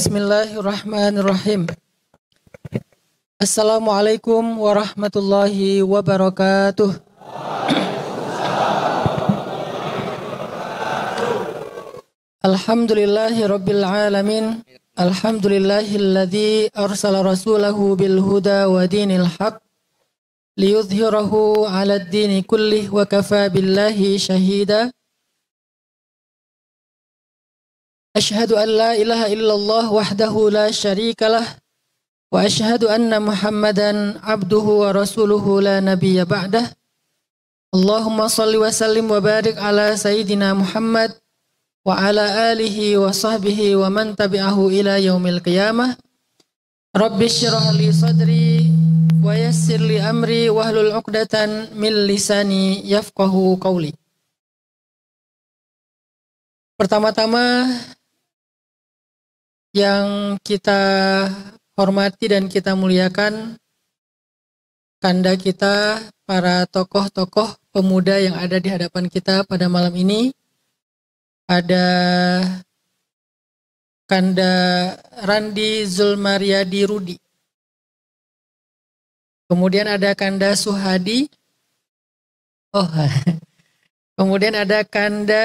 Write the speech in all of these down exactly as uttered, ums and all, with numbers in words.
Bismillahirrahmanirrahim. Assalamualaikum warahmatullahi wabarakatuh. Alhamdulillahirabbil alamin. Alhamdulillahilladzi arsala rasulahu bil huda wa dinil haq liyudhhirahu 'alad dini kullih wa kafa billahi shahida. Ashhadu an la ilaha illallah wahdahu la syarikalah wa ashhadu anna muhammadan abduhu wa rasuluhu la nabiyya ba'dah. Allahumma salli wa sallim wa barik ala sayyidina Muhammad wa ala alihi wa sahbihi wa man tabi'ahu ila yaumil qiyamah. Rabbi syrah li sadri wa yassir li amri wahlul 'uqdatan min lisani yafqahu qawli. Pertama-tama yang kita hormati dan kita muliakan, kanda kita, para tokoh-tokoh pemuda yang ada di hadapan kita pada malam ini. Ada kanda Randi Zulmaryadi Rudi, kemudian ada kanda Suhadi, oh, kemudian ada kanda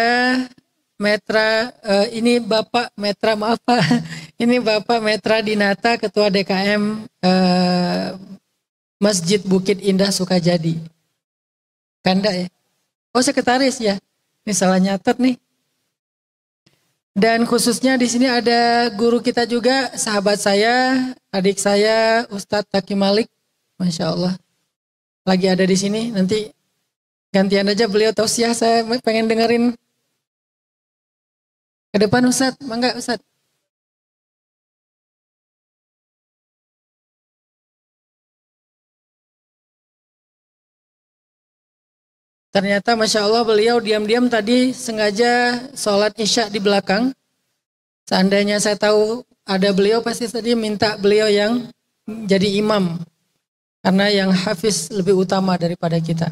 Metra, uh, ini Bapak Metra, maaf Pak, ini Bapak Metra Dinata, Ketua D K M uh, Masjid Bukit Indah Sukajadi. Kanda ya? Oh, sekretaris ya? Ini salah nyatet nih. Dan khususnya di sini ada guru kita juga, sahabat saya, adik saya, Ustadz Taki Malik. Masya Allah. Lagi ada di sini, nanti gantian aja beliau tausiah, saya pengen dengerin. Ke depan Ustadz, mangga Ustadz. Ternyata Masya Allah beliau diam-diam tadi sengaja sholat isya di belakang. Seandainya saya tahu ada beliau, pasti tadi minta beliau yang jadi imam. Karena yang hafiz lebih utama daripada kita.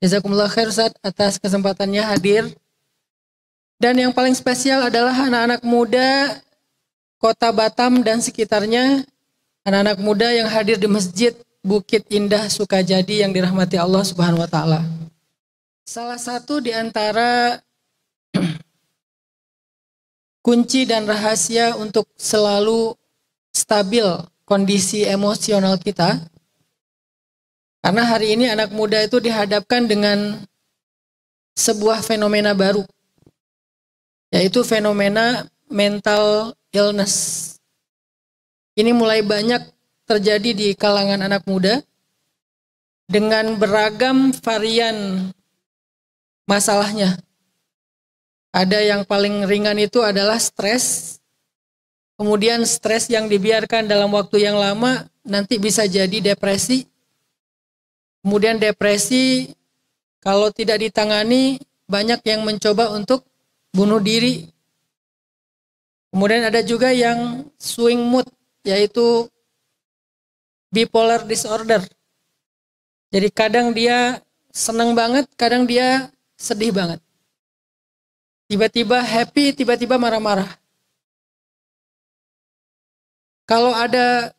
Jazakumullah khair Ustadz atas kesempatannya hadir. Dan yang paling spesial adalah anak-anak muda Kota Batam dan sekitarnya, anak-anak muda yang hadir di Masjid Bukit Indah Sukajadi yang dirahmati Allah Subhanahu wa taala. Salah satu di antara kunci dan rahasia untuk selalu stabil kondisi emosional kita. Karena hari ini anak muda itu dihadapkan dengan sebuah fenomena baru, yaitu fenomena mental illness. Ini mulai banyak terjadi di kalangan anak muda dengan beragam varian masalahnya. Ada yang paling ringan itu adalah stres, kemudian stres yang dibiarkan dalam waktu yang lama nanti bisa jadi depresi, kemudian depresi kalau tidak ditangani banyak yang mencoba untuk bunuh diri. Kemudian ada juga yang swing mood, yaitu bipolar disorder. Jadi kadang dia senang banget, kadang dia sedih banget. Tiba-tiba happy, tiba-tiba marah-marah. Kalau ada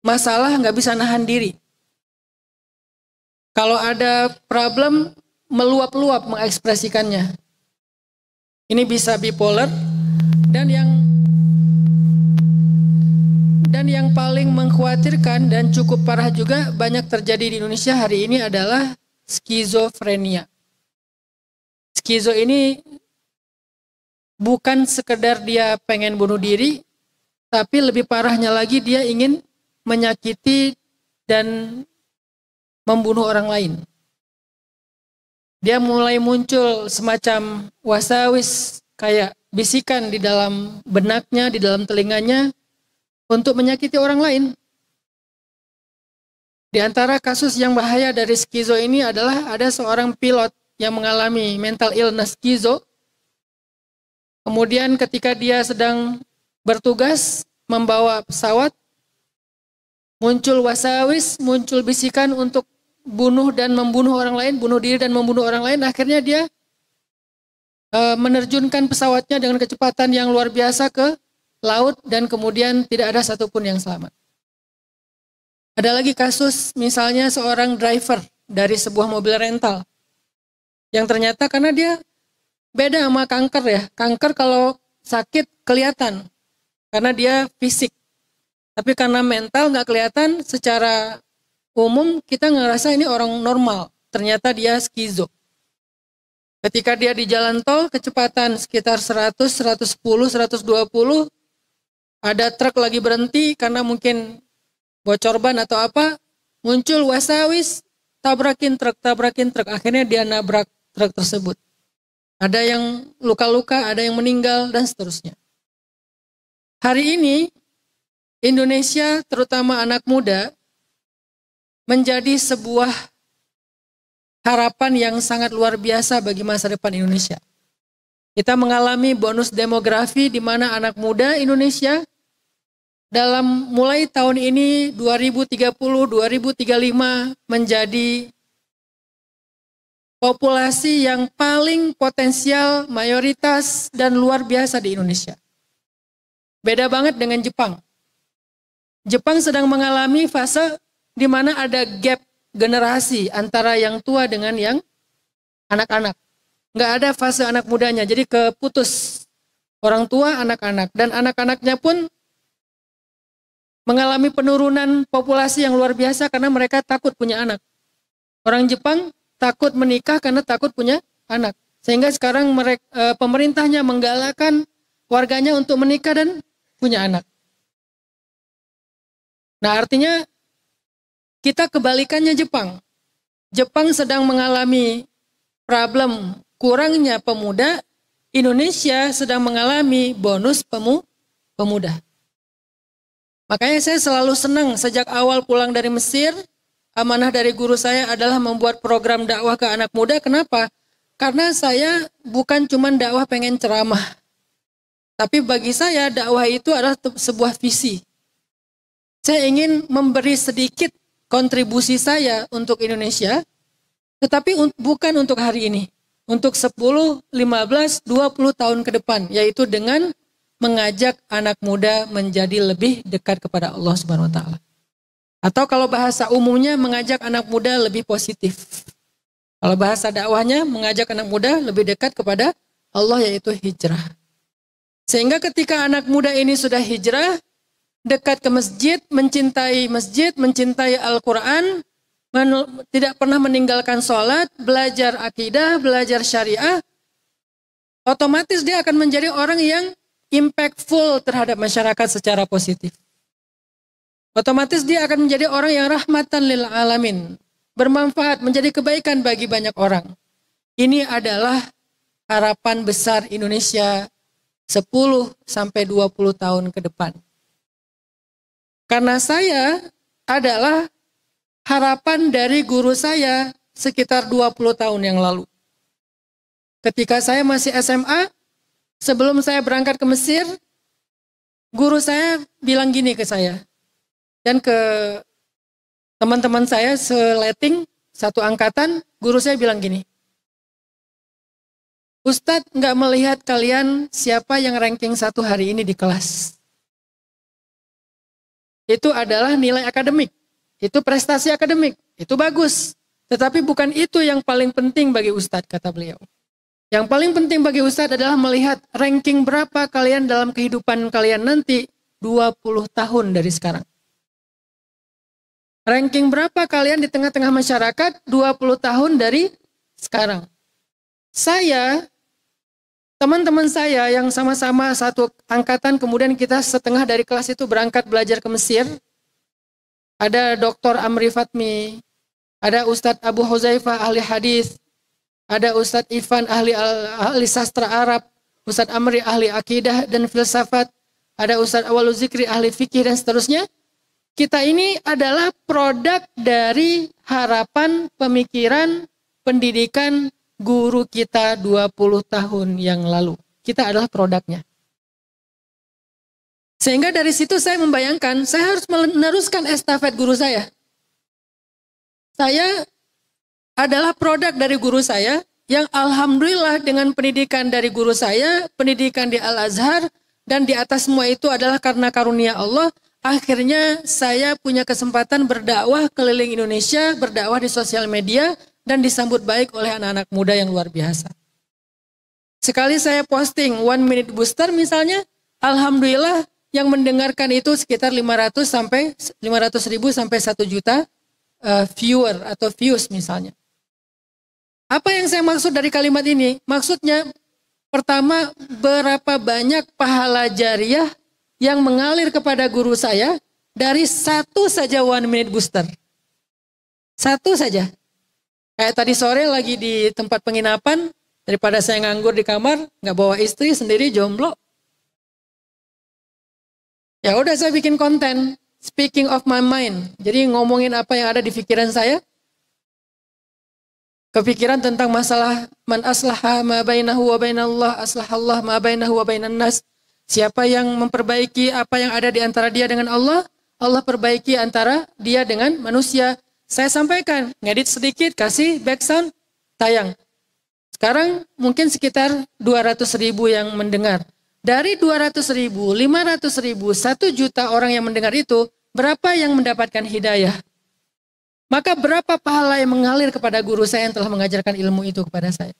masalah nggak bisa nahan diri. Kalau ada problem meluap-luap mengekspresikannya. Ini bisa bipolar, dan yang dan yang paling mengkhawatirkan dan cukup parah juga banyak terjadi di Indonesia hari ini adalah skizofrenia. Skizo ini bukan sekedar dia pengen bunuh diri, tapi lebih parahnya lagi dia ingin menyakiti dan membunuh orang lain. Dia mulai muncul semacam wasawis, kayak bisikan di dalam benaknya, di dalam telinganya untuk menyakiti orang lain. Di antara kasus yang bahaya dari skizo ini adalah ada seorang pilot yang mengalami mental illness skizo. Kemudian ketika dia sedang bertugas membawa pesawat, muncul wasawis, muncul bisikan untuk bunuh dan membunuh orang lain, bunuh diri dan membunuh orang lain. Akhirnya dia e, menerjunkan pesawatnya dengan kecepatan yang luar biasa ke laut, dan kemudian tidak ada satupun yang selamat. Ada lagi kasus misalnya seorang driver dari sebuah mobil rental, yang ternyata karena dia beda sama kanker ya, kanker kalau sakit kelihatan karena dia fisik, tapi karena mental nggak kelihatan. Secara umum kita ngerasa ini orang normal, ternyata dia skizo. Ketika dia di jalan tol, kecepatan sekitar seratus, seratus sepuluh, seratus dua puluh, ada truk lagi berhenti karena mungkin bocor ban atau apa, muncul wasawis, tabrakin truk, tabrakin truk, akhirnya dia nabrak truk tersebut. Ada yang luka-luka, ada yang meninggal, dan seterusnya. Hari ini, Indonesia terutama anak muda, menjadi sebuah harapan yang sangat luar biasa bagi masa depan Indonesia. Kita mengalami bonus demografi di mana anak muda Indonesia dalam mulai tahun ini dua ribu tiga puluh, dua ribu tiga puluh lima menjadi populasi yang paling potensial, mayoritas, dan luar biasa di Indonesia. Beda banget dengan Jepang. Jepang sedang mengalami fase di mana ada gap generasi antara yang tua dengan yang anak-anak. Nggak ada fase anak mudanya, jadi keputus orang tua, anak-anak. Dan anak-anaknya pun mengalami penurunan populasi yang luar biasa karena mereka takut punya anak. Orang Jepang takut menikah karena takut punya anak. Sehingga sekarang mereka, pemerintahnya menggalakkan warganya untuk menikah dan punya anak. Nah, artinya kita kebalikannya Jepang. Jepang sedang mengalami problem kurangnya pemuda, Indonesia sedang mengalami bonus pemu, pemuda. Makanya saya selalu senang sejak awal pulang dari Mesir, amanah dari guru saya adalah membuat program dakwah ke anak muda. Kenapa? Karena saya bukan cuma dakwah pengen ceramah. Tapi bagi saya dakwah itu adalah sebuah visi. Saya ingin memberi sedikit kontribusi saya untuk Indonesia, tetapi bukan untuk hari ini, untuk sepuluh, lima belas, dua puluh tahun ke depan, yaitu dengan mengajak anak muda menjadi lebih dekat kepada Allah Subhanahu wa taala. Atau kalau bahasa umumnya mengajak anak muda lebih positif. Kalau bahasa dakwahnya mengajak anak muda lebih dekat kepada Allah, yaitu hijrah. Sehingga ketika anak muda ini sudah hijrah, dekat ke masjid, mencintai masjid, mencintai Al-Quran, tidak pernah meninggalkan sholat, belajar akidah, belajar syariah, otomatis dia akan menjadi orang yang impactful terhadap masyarakat secara positif. Otomatis dia akan menjadi orang yang rahmatan lil alamin, bermanfaat, menjadi kebaikan bagi banyak orang. Ini adalah harapan besar Indonesia sepuluh sampai dua puluh tahun ke depan. Karena saya adalah harapan dari guru saya sekitar dua puluh tahun yang lalu. Ketika saya masih S M A, sebelum saya berangkat ke Mesir, guru saya bilang gini ke saya dan ke teman-teman saya seleting satu angkatan, guru saya bilang gini, "Ustadz nggak melihat kalian siapa yang ranking satu hari ini di kelas. Itu adalah nilai akademik, itu prestasi akademik, itu bagus. Tetapi bukan itu yang paling penting bagi Ustadz," kata beliau. "Yang paling penting bagi Ustadz adalah melihat ranking berapa kalian dalam kehidupan kalian nanti dua puluh tahun dari sekarang. Ranking berapa kalian di tengah-tengah masyarakat dua puluh tahun dari sekarang." Saya, teman-teman saya yang sama-sama satu angkatan, kemudian kita setengah dari kelas itu berangkat belajar ke Mesir. Ada doktor Amri Fatmi, ada Ustadz Abu Hozaifah ahli hadis, ada Ustadz Ivan ahli, ahli sastra Arab, Ustadz Amri ahli akidah dan filsafat, ada Ustadz Awalu Zikri ahli fikih dan seterusnya. Kita ini adalah produk dari harapan, pemikiran, pendidikan guru kita dua puluh tahun yang lalu. Kita adalah produknya. Sehingga dari situ saya membayangkan, saya harus meneruskan estafet guru saya. Saya adalah produk dari guru saya, yang alhamdulillah dengan pendidikan dari guru saya, pendidikan di Al-Azhar, Dan di atas semua itu adalah karena karunia Allah, akhirnya saya punya kesempatan berdakwah keliling Indonesia, berdakwah di sosial media, dan disambut baik oleh anak-anak muda yang luar biasa. Sekali saya posting One Minute Booster misalnya, alhamdulillah yang mendengarkan itu sekitar lima ratus sampai lima ratus ribu sampai satu juta uh, viewer atau views misalnya. Apa yang saya maksud dari kalimat ini? Maksudnya pertama, berapa banyak pahala jariah yang mengalir kepada guru saya dari satu saja One Minute Booster. Satu saja. Kayak tadi sore lagi di tempat penginapan, daripada saya nganggur di kamar, nggak bawa istri, sendiri jomblo. Ya udah saya bikin konten, speaking of my mind. Jadi ngomongin apa yang ada di pikiran saya. Kepikiran tentang masalah man aslaha ma bainahu wa bainallah aslahallah ma bainahu wa bainan nas. Siapa yang memperbaiki apa yang ada di antara dia dengan Allah, Allah perbaiki antara dia dengan manusia. Saya sampaikan, ngedit sedikit, kasih back sound, tayang. Sekarang mungkin sekitar dua ratus ribu yang mendengar. Dari dua ratus ribu, lima ratus ribu, satu juta orang yang mendengar itu, berapa yang mendapatkan hidayah? Maka berapa pahala yang mengalir kepada guru saya yang telah mengajarkan ilmu itu kepada saya.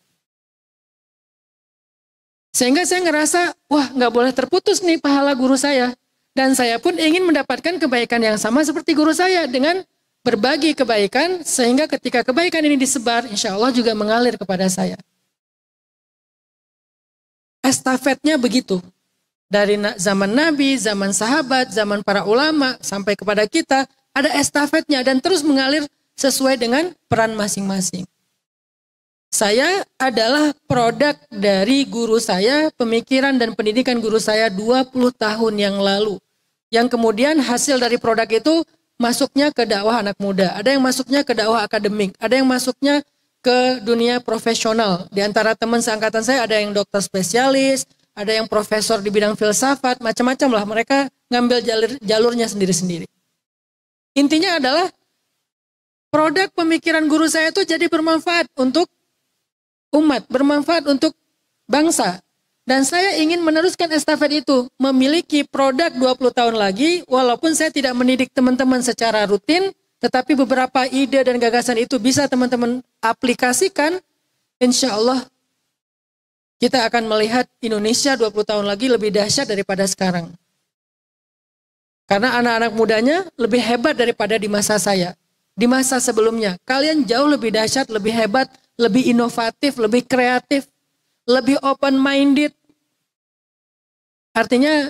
Sehingga saya ngerasa, wah nggak boleh terputus nih pahala guru saya. Dan saya pun ingin mendapatkan kebaikan yang sama seperti guru saya dengan berbagi kebaikan. Sehingga ketika kebaikan ini disebar, insya Allah juga mengalir kepada saya. Estafetnya begitu. Dari zaman Nabi, zaman sahabat, zaman para ulama, sampai kepada kita. Ada estafetnya dan terus mengalir sesuai dengan peran masing-masing. Saya adalah produk dari guru saya, pemikiran dan pendidikan guru saya dua puluh tahun yang lalu. Yang kemudian hasil dari produk itu masuknya ke dakwah anak muda. Ada yang masuknya ke dakwah akademik, ada yang masuknya ke dunia profesional. Di antara teman seangkatan saya ada yang dokter spesialis, ada yang profesor di bidang filsafat, macam-macam lah. Mereka ngambil jalur, jalurnya sendiri-sendiri. Intinya adalah produk pemikiran guru saya itu jadi bermanfaat untuk umat, bermanfaat untuk bangsa. Dan saya ingin meneruskan estafet itu, memiliki produk dua puluh tahun lagi, walaupun saya tidak mendidik teman-teman secara rutin, tetapi beberapa ide dan gagasan itu bisa teman-teman aplikasikan, insya Allah kita akan melihat Indonesia dua puluh tahun lagi lebih dahsyat daripada sekarang. Karena anak-anak mudanya lebih hebat daripada di masa saya. Di masa sebelumnya, kalian jauh lebih dahsyat, lebih hebat, lebih inovatif, lebih kreatif, lebih open-minded. Artinya,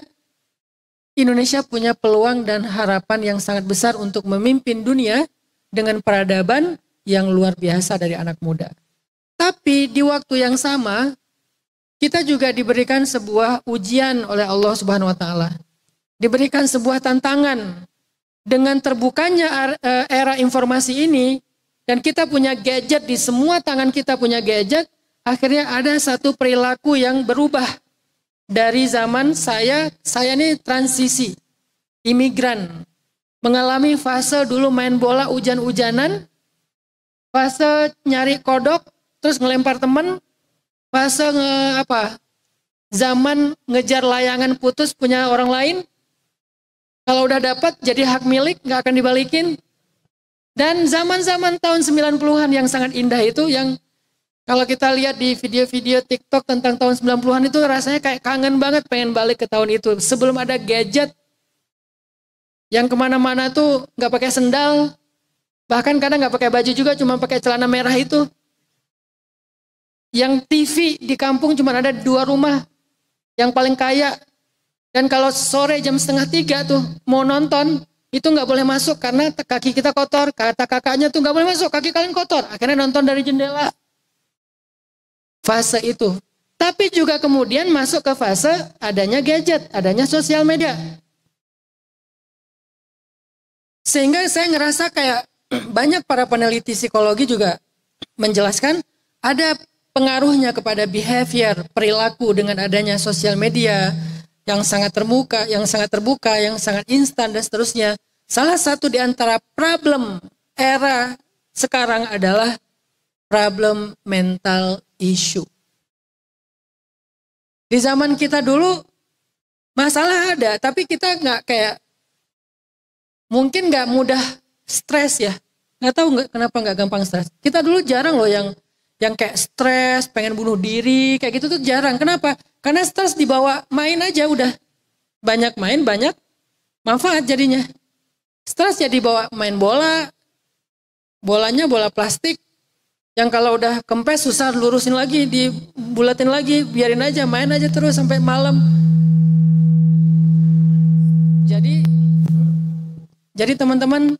Indonesia punya peluang dan harapan yang sangat besar untuk memimpin dunia dengan peradaban yang luar biasa dari anak muda. Tapi di waktu yang sama, kita juga diberikan sebuah ujian oleh Allah Subhanahu wa Ta'ala. Diberikan sebuah tantangan dengan terbukanya era informasi ini, dan kita punya gadget, di semua tangan kita punya gadget, akhirnya ada satu perilaku yang berubah dari zaman saya, saya ini transisi, imigran, mengalami fase dulu main bola hujan-hujanan, fase nyari kodok, terus ngelempar teman, fase nge, apa, zaman ngejar layangan putus punya orang lain. Kalau udah dapat jadi hak milik, nggak akan dibalikin. Dan zaman-zaman tahun sembilan puluhan yang sangat indah itu, yang kalau kita lihat di video-video TikTok tentang tahun sembilan puluhan itu rasanya kayak kangen banget pengen balik ke tahun itu. Sebelum ada gadget yang kemana-mana tuh nggak pakai sendal, bahkan kadang nggak pakai baju juga, cuma pakai celana merah itu. Yang T V di kampung cuma ada dua rumah yang paling kaya. Dan kalau sore jam setengah tiga tuh mau nonton, itu nggak boleh masuk karena kaki kita kotor. Kata kakaknya tuh nggak boleh masuk, kaki kalian kotor. Akhirnya nonton dari jendela. Fase itu. Tapi juga kemudian masuk ke fase adanya gadget, adanya sosial media. Sehingga saya ngerasa kayak banyak para peneliti psikologi juga menjelaskan ada pengaruhnya kepada behavior, perilaku dengan adanya sosial media, yang sangat terbuka, yang sangat terbuka, yang sangat instan dan seterusnya. Salah satu di antara problem era sekarang adalah problem mental issue. Di zaman kita dulu Masalah ada, tapi kita nggak kayak, mungkin nggak mudah stres ya. Nggak tahu nggak kenapa nggak gampang stres. Kita dulu jarang loh yang yang kayak stres, pengen bunuh diri, kayak gitu tuh jarang. Kenapa? Karena stres dibawa main aja udah. Banyak main, banyak manfaat jadinya. Stres ya dibawa main bola, bolanya bola plastik. Yang kalau udah kempes susah lurusin lagi, dibulatin lagi, biarin aja, main aja terus sampai malam. Jadi, jadi teman-teman,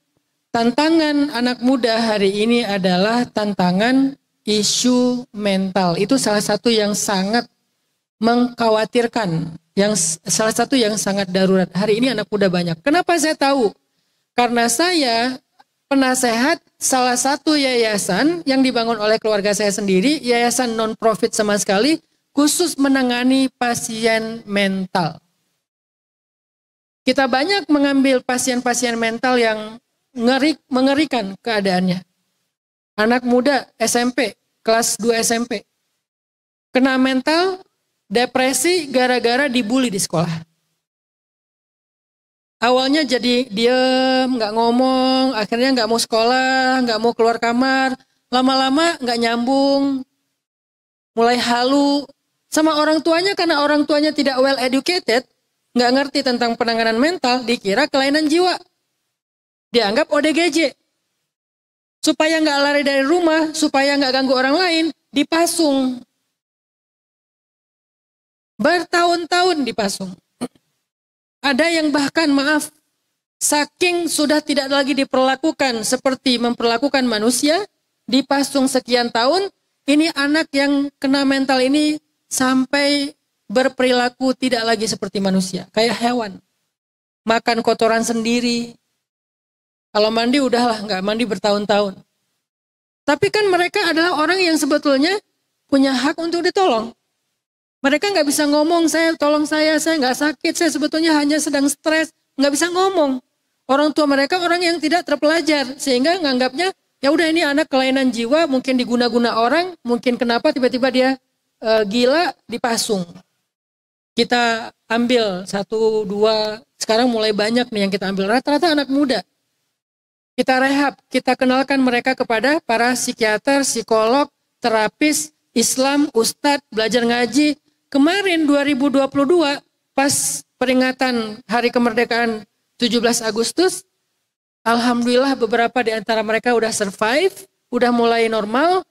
tantangan anak muda hari ini adalah tantangan isu mental. Itu salah satu yang sangat mengkhawatirkan, yang salah satu yang sangat darurat. Hari ini anak muda banyak. Kenapa saya tahu? Karena saya penasehat salah satu yayasan yang dibangun oleh keluarga saya sendiri, yayasan non-profit sama sekali, khusus menangani pasien mental. Kita banyak mengambil pasien-pasien mental yang ngeri, mengerikan keadaannya. Anak muda S M P, kelas dua S M P. Kena mental, depresi gara-gara dibully di sekolah. Awalnya jadi diem, gak ngomong, akhirnya gak mau sekolah, gak mau keluar kamar. Lama-lama gak nyambung, mulai halu. Sama orang tuanya, karena orang tuanya tidak well educated, nggak ngerti tentang penanganan mental, dikira kelainan jiwa. Dianggap O D G J. Supaya nggak lari dari rumah, supaya nggak ganggu orang lain, dipasung. Bertahun-tahun dipasung. Ada yang bahkan maaf, saking sudah tidak lagi diperlakukan seperti memperlakukan manusia, dipasung sekian tahun, ini anak yang kena mental ini sampai berperilaku tidak lagi seperti manusia, kayak hewan. Makan kotoran sendiri. Kalau mandi udahlah, nggak mandi bertahun-tahun. Tapi kan mereka adalah orang yang sebetulnya punya hak untuk ditolong. Mereka nggak bisa ngomong, saya tolong saya, saya nggak sakit, saya sebetulnya hanya sedang stres, nggak bisa ngomong. Orang tua mereka orang yang tidak terpelajar, sehingga nganggapnya ya udah ini anak kelainan jiwa, mungkin diguna-guna orang, mungkin kenapa tiba-tiba dia e, gila dipasung. Kita ambil satu, dua, sekarang mulai banyak nih yang kita ambil. Rata-rata anak muda. Kita rehab, kita kenalkan mereka kepada para psikiater, psikolog, terapis, Islam, ustadz, belajar ngaji. Kemarin dua ribu dua puluh dua, pas peringatan hari kemerdekaan tujuh belas Agustus, alhamdulillah beberapa di antara mereka udah survive, udah mulai normal,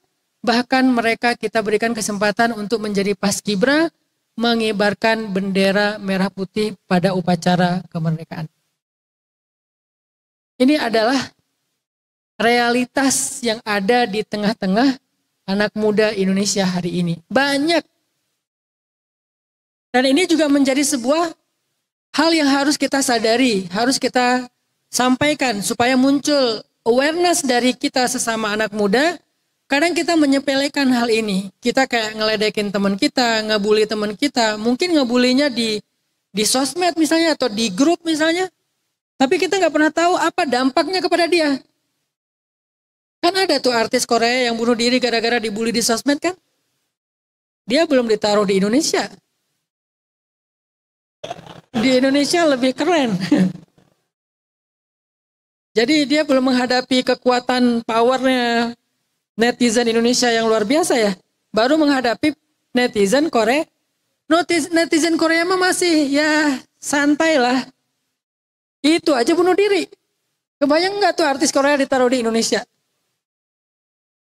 bahkan mereka kita berikan kesempatan untuk menjadi paskibra, mengibarkan bendera merah putih pada upacara kemerdekaan. Ini adalah realitas yang ada di tengah-tengah anak muda Indonesia hari ini. Banyak. Dan ini juga menjadi sebuah hal yang harus kita sadari, harus kita sampaikan supaya muncul awareness dari kita sesama anak muda. Kadang kita menyepelekan hal ini. Kita kayak ngeledekin teman kita, ngebully teman kita. Mungkin ngebulinya di di sosmed misalnya atau di grup misalnya. Tapi kita nggak pernah tahu apa dampaknya kepada dia. Kan ada tuh artis Korea yang bunuh diri gara-gara dibully di sosmed kan? Dia belum ditaruh di Indonesia. Di Indonesia lebih keren. Jadi dia belum menghadapi kekuatan powernya netizen Indonesia yang luar biasa ya, baru menghadapi netizen Korea. Notis, netizen Korea mah masih ya santai lah, itu aja bunuh diri. Kebayang nggak tuh artis Korea ditaruh di Indonesia?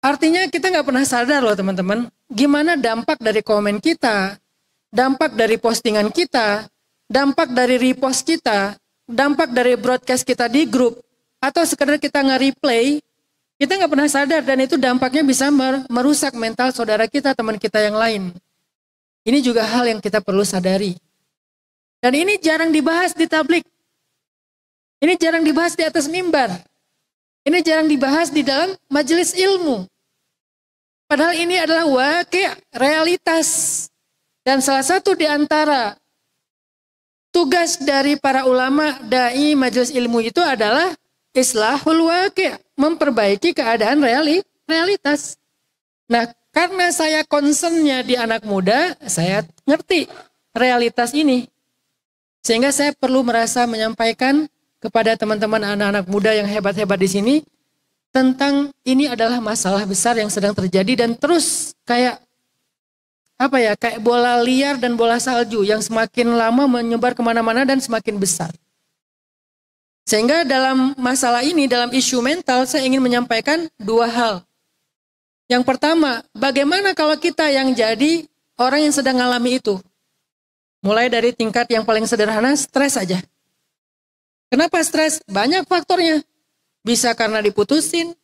Artinya kita nggak pernah sadar loh teman-teman, gimana dampak dari komen kita, dampak dari postingan kita, dampak dari repost kita, dampak dari broadcast kita di grup, atau sekedar kita nge-replay. Kita nggak pernah sadar dan itu dampaknya bisa merusak mental saudara kita, teman kita yang lain. Ini juga hal yang kita perlu sadari. Dan ini jarang dibahas di tablik. Ini jarang dibahas di atas mimbar. Ini jarang dibahas di dalam majelis ilmu. Padahal ini adalah wakil realitas. Dan salah satu di antara tugas dari para ulama, da'i, majelis ilmu itu adalah islahul wakil, memperbaiki keadaan reali, realitas. Nah, karena saya concernnya di anak muda, saya ngerti realitas ini. Sehingga saya perlu merasa menyampaikan kepada teman-teman anak-anak muda yang hebat-hebat di sini, tentang ini adalah masalah besar yang sedang terjadi dan terus kayak apa ya, kayak bola liar dan bola salju yang semakin lama menyebar kemana-mana dan semakin besar. Sehingga dalam masalah ini, dalam isu mental, saya ingin menyampaikan dua hal. Yang pertama, bagaimana kalau kita yang jadi orang yang sedang alami itu? Mulai dari tingkat yang paling sederhana, stres aja. Kenapa stres? Banyak faktornya. Bisa karena diputusin,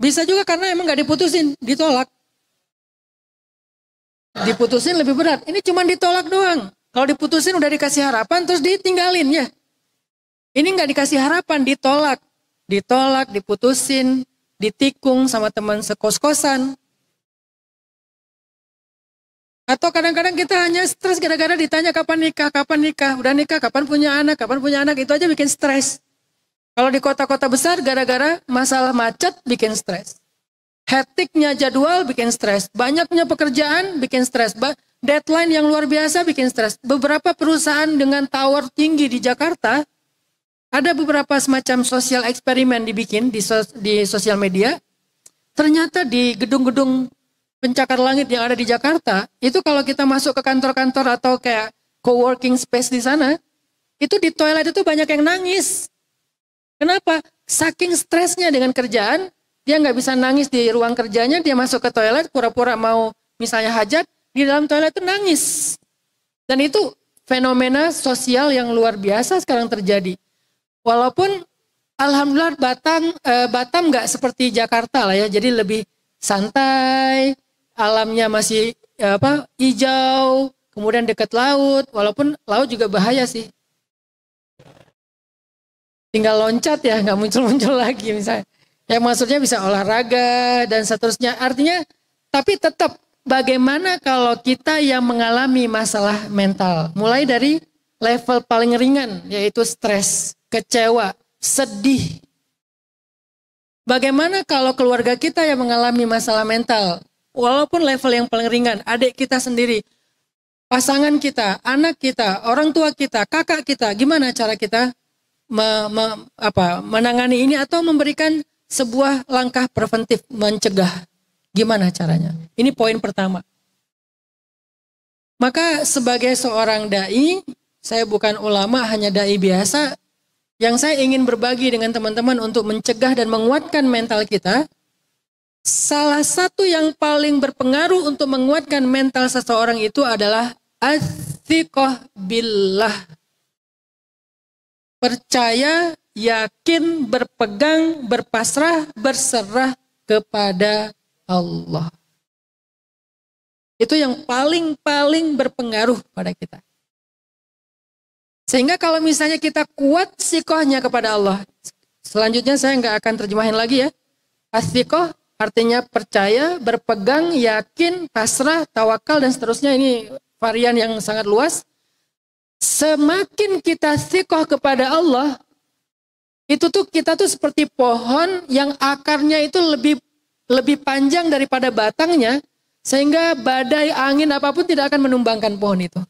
bisa juga karena emang gak diputusin, ditolak. Diputusin lebih berat, ini cuma ditolak doang. Kalau diputusin udah dikasih harapan terus ditinggalin ya. Ini gak dikasih harapan, ditolak. Ditolak, diputusin, ditikung sama teman sekos-kosan. Atau kadang-kadang kita hanya stres gara-gara ditanya kapan nikah, kapan nikah, udah nikah, kapan punya anak, kapan punya anak, itu aja bikin stres. Kalau di kota-kota besar gara-gara masalah macet bikin stres. Hektiknya jadwal bikin stres, banyaknya pekerjaan bikin stres, deadline yang luar biasa bikin stres. Beberapa perusahaan dengan tower tinggi di Jakarta, ada beberapa semacam sosial eksperimen dibikin di, sos di sosial media, ternyata di gedung-gedung pencakar langit yang ada di Jakarta, itu kalau kita masuk ke kantor-kantor atau kayak co-working space di sana, itu di toilet itu banyak yang nangis. Kenapa? Saking stresnya dengan kerjaan, dia nggak bisa nangis di ruang kerjanya, dia masuk ke toilet, pura-pura mau misalnya hajat, di dalam toilet itu nangis. Dan itu fenomena sosial yang luar biasa sekarang terjadi. Walaupun Alhamdulillah Batam eh, Batam nggak seperti Jakarta lah ya, jadi lebih santai, alamnya masih ya apa hijau, kemudian dekat laut, walaupun laut juga bahaya sih. Tinggal loncat ya, nggak muncul-muncul lagi misalnya. Yang maksudnya bisa olahraga dan seterusnya. Artinya, tapi tetap bagaimana kalau kita yang mengalami masalah mental. Mulai dari level paling ringan, yaitu stres, kecewa, sedih. Bagaimana kalau keluarga kita yang mengalami masalah mental, walaupun level yang paling ringan, adik kita sendiri, pasangan kita, anak kita, orang tua kita, kakak kita, gimana cara kita me, me, apa, menangani ini atau memberikan sebuah langkah preventif mencegah? Gimana caranya? Ini poin pertama. Maka sebagai seorang dai, saya bukan ulama, hanya dai biasa. Yang saya ingin berbagi dengan teman-teman untuk mencegah dan menguatkan mental kita, salah satu yang paling berpengaruh untuk menguatkan mental seseorang itu adalah atsiqah billah. Percaya, yakin, berpegang, berpasrah, berserah kepada Allah. Itu yang paling-paling berpengaruh pada kita. Sehingga kalau misalnya kita kuat sikohnya kepada Allah. Selanjutnya saya nggak akan terjemahin lagi ya. Atsikoh artinya percaya, berpegang, yakin, pasrah, tawakal dan seterusnya. Ini varian yang sangat luas. Semakin kita sikoh kepada Allah, itu tuh kita tuh seperti pohon yang akarnya itu lebih lebih panjang daripada batangnya. Sehingga badai, angin, apapun tidak akan menumbangkan pohon itu.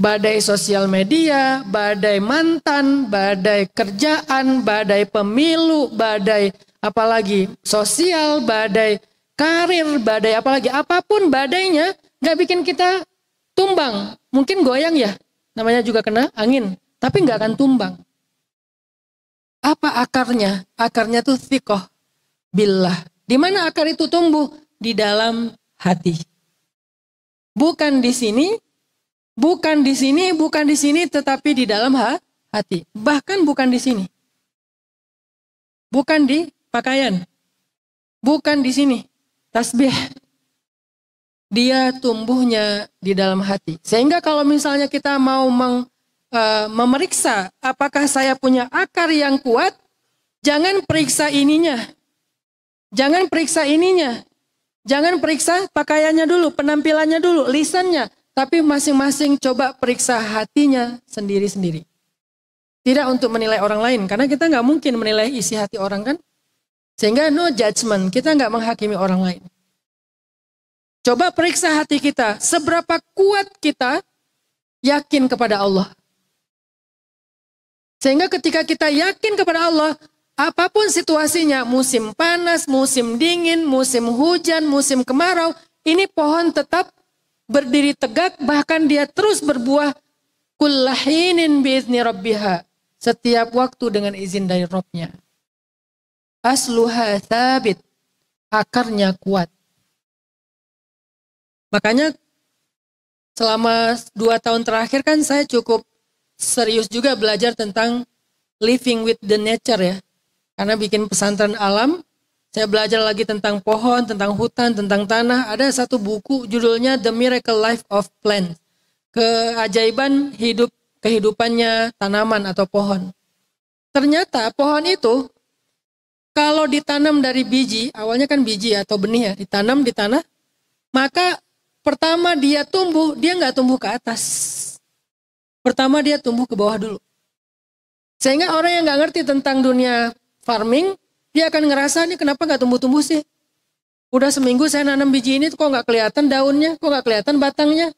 Badai sosial media, badai mantan, badai kerjaan, badai pemilu, badai apalagi sosial, badai karir, badai apalagi. Apapun badainya gak bikin kita tumbang. Mungkin goyang ya, namanya juga kena angin. Tapi gak akan tumbang. Apa akarnya? Akarnya tuh thiqoh billah. Di mana akar itu tumbuh? Di dalam hati. Bukan di sini. Bukan di sini, bukan di sini, tetapi di dalam hati. Bahkan bukan di sini. Bukan di pakaian. Bukan di sini. Tasbih. Dia tumbuhnya di dalam hati. Sehingga kalau misalnya kita mau meng, e, memeriksa apakah saya punya akar yang kuat, jangan periksa ininya. Jangan periksa ininya. Jangan periksa pakaiannya dulu, penampilannya dulu, lisannya. Tapi masing-masing coba periksa hatinya sendiri-sendiri. Tidak untuk menilai orang lain. Karena kita nggak mungkin menilai isi hati orang kan. Sehingga no judgment. Kita nggak menghakimi orang lain. Coba periksa hati kita. Seberapa kuat kita yakin kepada Allah. Sehingga ketika kita yakin kepada Allah, apapun situasinya, musim panas, musim dingin, musim hujan, musim kemarau, ini pohon tetap berdiri tegak, bahkan dia terus berbuah. Kullahinin biizni rabbiha, setiap waktu dengan izin dari Rabbnya. Asluha tsabit, akarnya kuat. Makanya selama dua tahun terakhir kan saya cukup serius juga belajar tentang living with the nature ya. Karena bikin pesantren alam, saya belajar lagi tentang pohon, tentang hutan, tentang tanah. Ada satu buku judulnya The Miracle Life of Plants. Keajaiban hidup kehidupannya tanaman atau pohon. Ternyata pohon itu kalau ditanam dari biji, awalnya kan biji atau benih ya, ditanam di tanah, maka pertama dia tumbuh, dia nggak tumbuh ke atas. Pertama dia tumbuh ke bawah dulu. Sehingga orang yang nggak ngerti tentang dunia farming, dia akan ngerasa ini kenapa nggak tumbuh-tumbuh sih? Udah seminggu saya nanam biji ini kok nggak kelihatan daunnya, kok nggak kelihatan batangnya?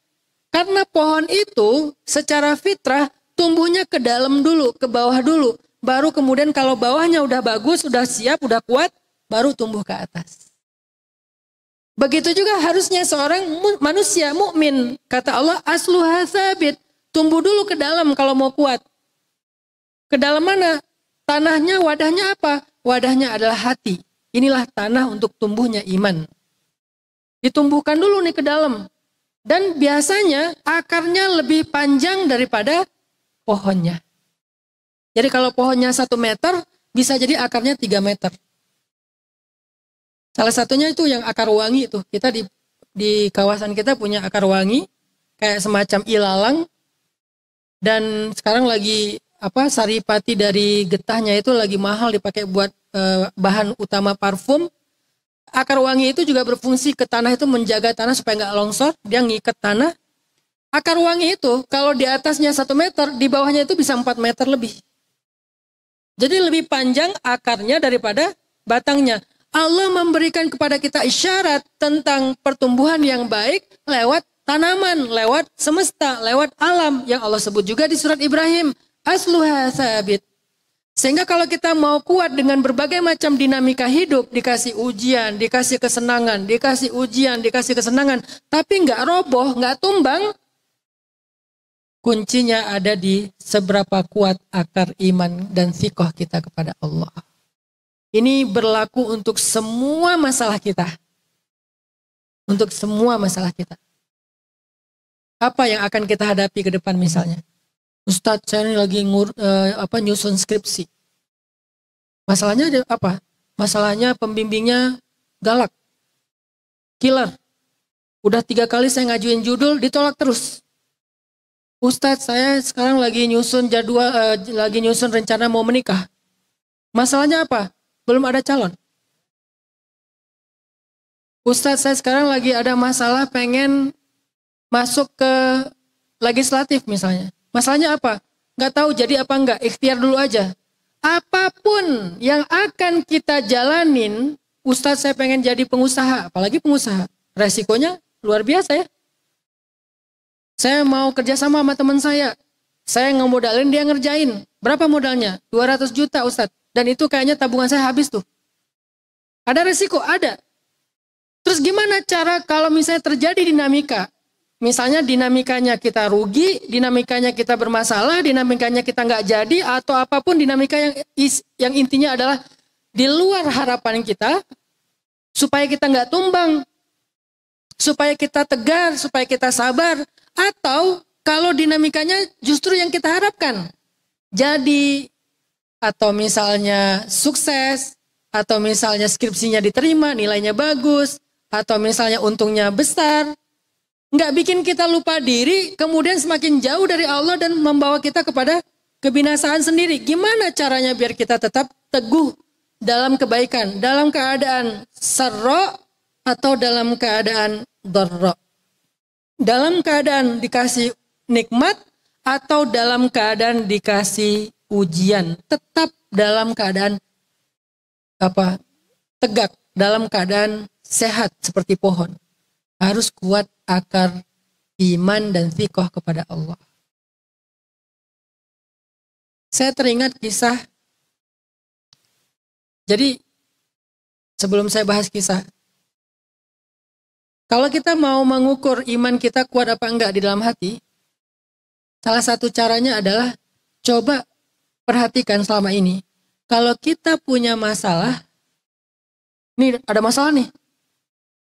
Karena pohon itu secara fitrah tumbuhnya ke dalam dulu, ke bawah dulu. Baru kemudian kalau bawahnya udah bagus, udah siap, udah kuat, baru tumbuh ke atas. Begitu juga harusnya seorang manusia mukmin. Kata Allah, asluha tsabit, tumbuh dulu ke dalam kalau mau kuat. Ke dalam mana? Tanahnya, wadahnya apa? Wadahnya adalah hati. Inilah tanah untuk tumbuhnya iman. Ditumbuhkan dulu nih ke dalam. Dan biasanya akarnya lebih panjang daripada pohonnya. Jadi kalau pohonnya satu meter, bisa jadi akarnya tiga meter. Salah satunya itu yang akar wangi itu. Kita di, di kawasan kita punya akar wangi, kayak semacam ilalang. Dan sekarang lagi apa saripati dari getahnya itu lagi mahal dipakai buat eh, bahan utama parfum. Akar wangi itu juga berfungsi ke tanah itu menjaga tanah supaya nggak longsor, dia ngikat tanah. Akar wangi itu kalau di atasnya satu meter, di bawahnya itu bisa empat meter lebih. Jadi lebih panjang akarnya daripada batangnya. Allah memberikan kepada kita isyarat tentang pertumbuhan yang baik lewat tanaman, lewat semesta, lewat alam yang Allah sebut juga di surat Ibrahim. Asluha tsabit. Sehingga kalau kita mau kuat dengan berbagai macam dinamika hidup, dikasih ujian, dikasih kesenangan, dikasih ujian, dikasih kesenangan, tapi nggak roboh, nggak tumbang, kuncinya ada di seberapa kuat akar iman dan thiqah kita kepada Allah. Ini berlaku untuk semua masalah kita. Untuk semua masalah kita. Apa yang akan kita hadapi ke depan misalnya? Ustadz, saya ini lagi ngur, eh, apa, nyusun skripsi. Masalahnya ada apa? Masalahnya pembimbingnya galak. Killer. Udah tiga kali saya ngajuin judul, ditolak terus. Ustadz, saya sekarang lagi nyusun jadwal, eh, lagi nyusun rencana mau menikah. Masalahnya apa? Belum ada calon. Ustadz, saya sekarang lagi ada masalah pengen masuk ke legislatif misalnya. Masalahnya apa? Nggak tahu jadi apa enggak, ikhtiar dulu aja. Apapun yang akan kita jalanin, Ustadz saya pengen jadi pengusaha, apalagi pengusaha. Resikonya luar biasa ya. Saya mau kerjasama sama teman saya, saya ngemodalin dia ngerjain. Berapa modalnya? dua ratus juta Ustadz. Dan itu kayaknya tabungan saya habis tuh. Ada resiko? Ada. Terus gimana cara kalau misalnya terjadi dinamika? Misalnya dinamikanya kita rugi, dinamikanya kita bermasalah, dinamikanya kita nggak jadi, atau apapun dinamika yang is, yang intinya adalah di luar harapan kita, supaya kita nggak tumbang, supaya kita tegar, supaya kita sabar, atau kalau dinamikanya justru yang kita harapkan. Jadi, atau misalnya sukses, atau misalnya skripsinya diterima, nilainya bagus, atau misalnya untungnya besar, nggak bikin kita lupa diri, kemudian semakin jauh dari Allah dan membawa kita kepada kebinasaan sendiri. Gimana caranya biar kita tetap teguh dalam kebaikan, dalam keadaan sarro atau dalam keadaan dharro. Dalam keadaan dikasih nikmat atau dalam keadaan dikasih ujian. Tetap dalam keadaan apa tegak, dalam keadaan sehat seperti pohon. Harus kuat akar iman dan thiqah kepada Allah. saya teringat kisah. Jadi sebelum saya bahas kisah, kalau kita mau mengukur iman kita kuat apa enggak di dalam hati, salah satu caranya adalah coba perhatikan selama ini. Kalau kita punya masalah, nih ada masalah nih,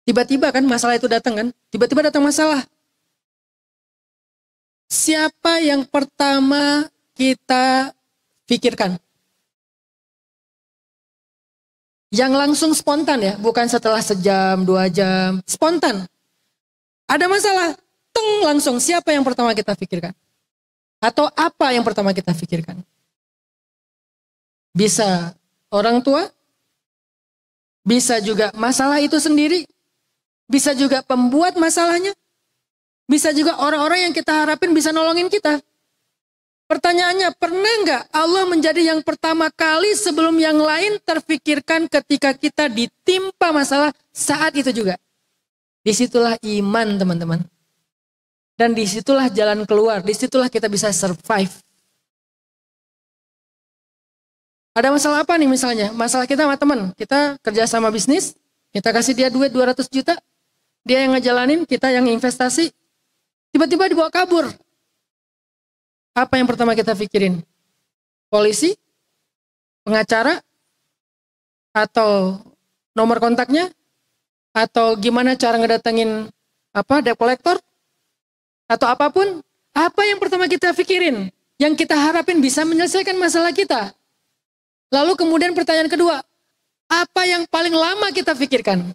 tiba-tiba kan masalah itu datang kan, tiba-tiba datang masalah. Siapa yang pertama kita pikirkan? Yang langsung spontan ya, bukan setelah sejam, dua jam, spontan. Ada masalah, teng langsung, siapa yang pertama kita pikirkan? Atau apa yang pertama kita pikirkan? Bisa orang tua, bisa juga masalah itu sendiri, bisa juga pembuat masalahnya, bisa juga orang-orang yang kita harapin bisa nolongin kita. Pertanyaannya, pernah nggak Allah menjadi yang pertama kali sebelum yang lain terfikirkan ketika kita ditimpa masalah saat itu juga? Disitulah iman, teman-teman. Dan disitulah jalan keluar, disitulah kita bisa survive. Ada masalah apa nih misalnya? Masalah kita sama teman, kita kerja sama bisnis, kita kasih dia duit dua ratus juta, dia yang ngejalanin, kita yang investasi, tiba-tiba dibawa kabur. Apa yang pertama kita pikirin? Polisi? Pengacara? Atau nomor kontaknya? Atau gimana cara ngedatengin apa debt collector? Atau apapun? Apa yang pertama kita pikirin? Yang kita harapin bisa menyelesaikan masalah kita. Lalu kemudian pertanyaan kedua, apa yang paling lama kita pikirkan?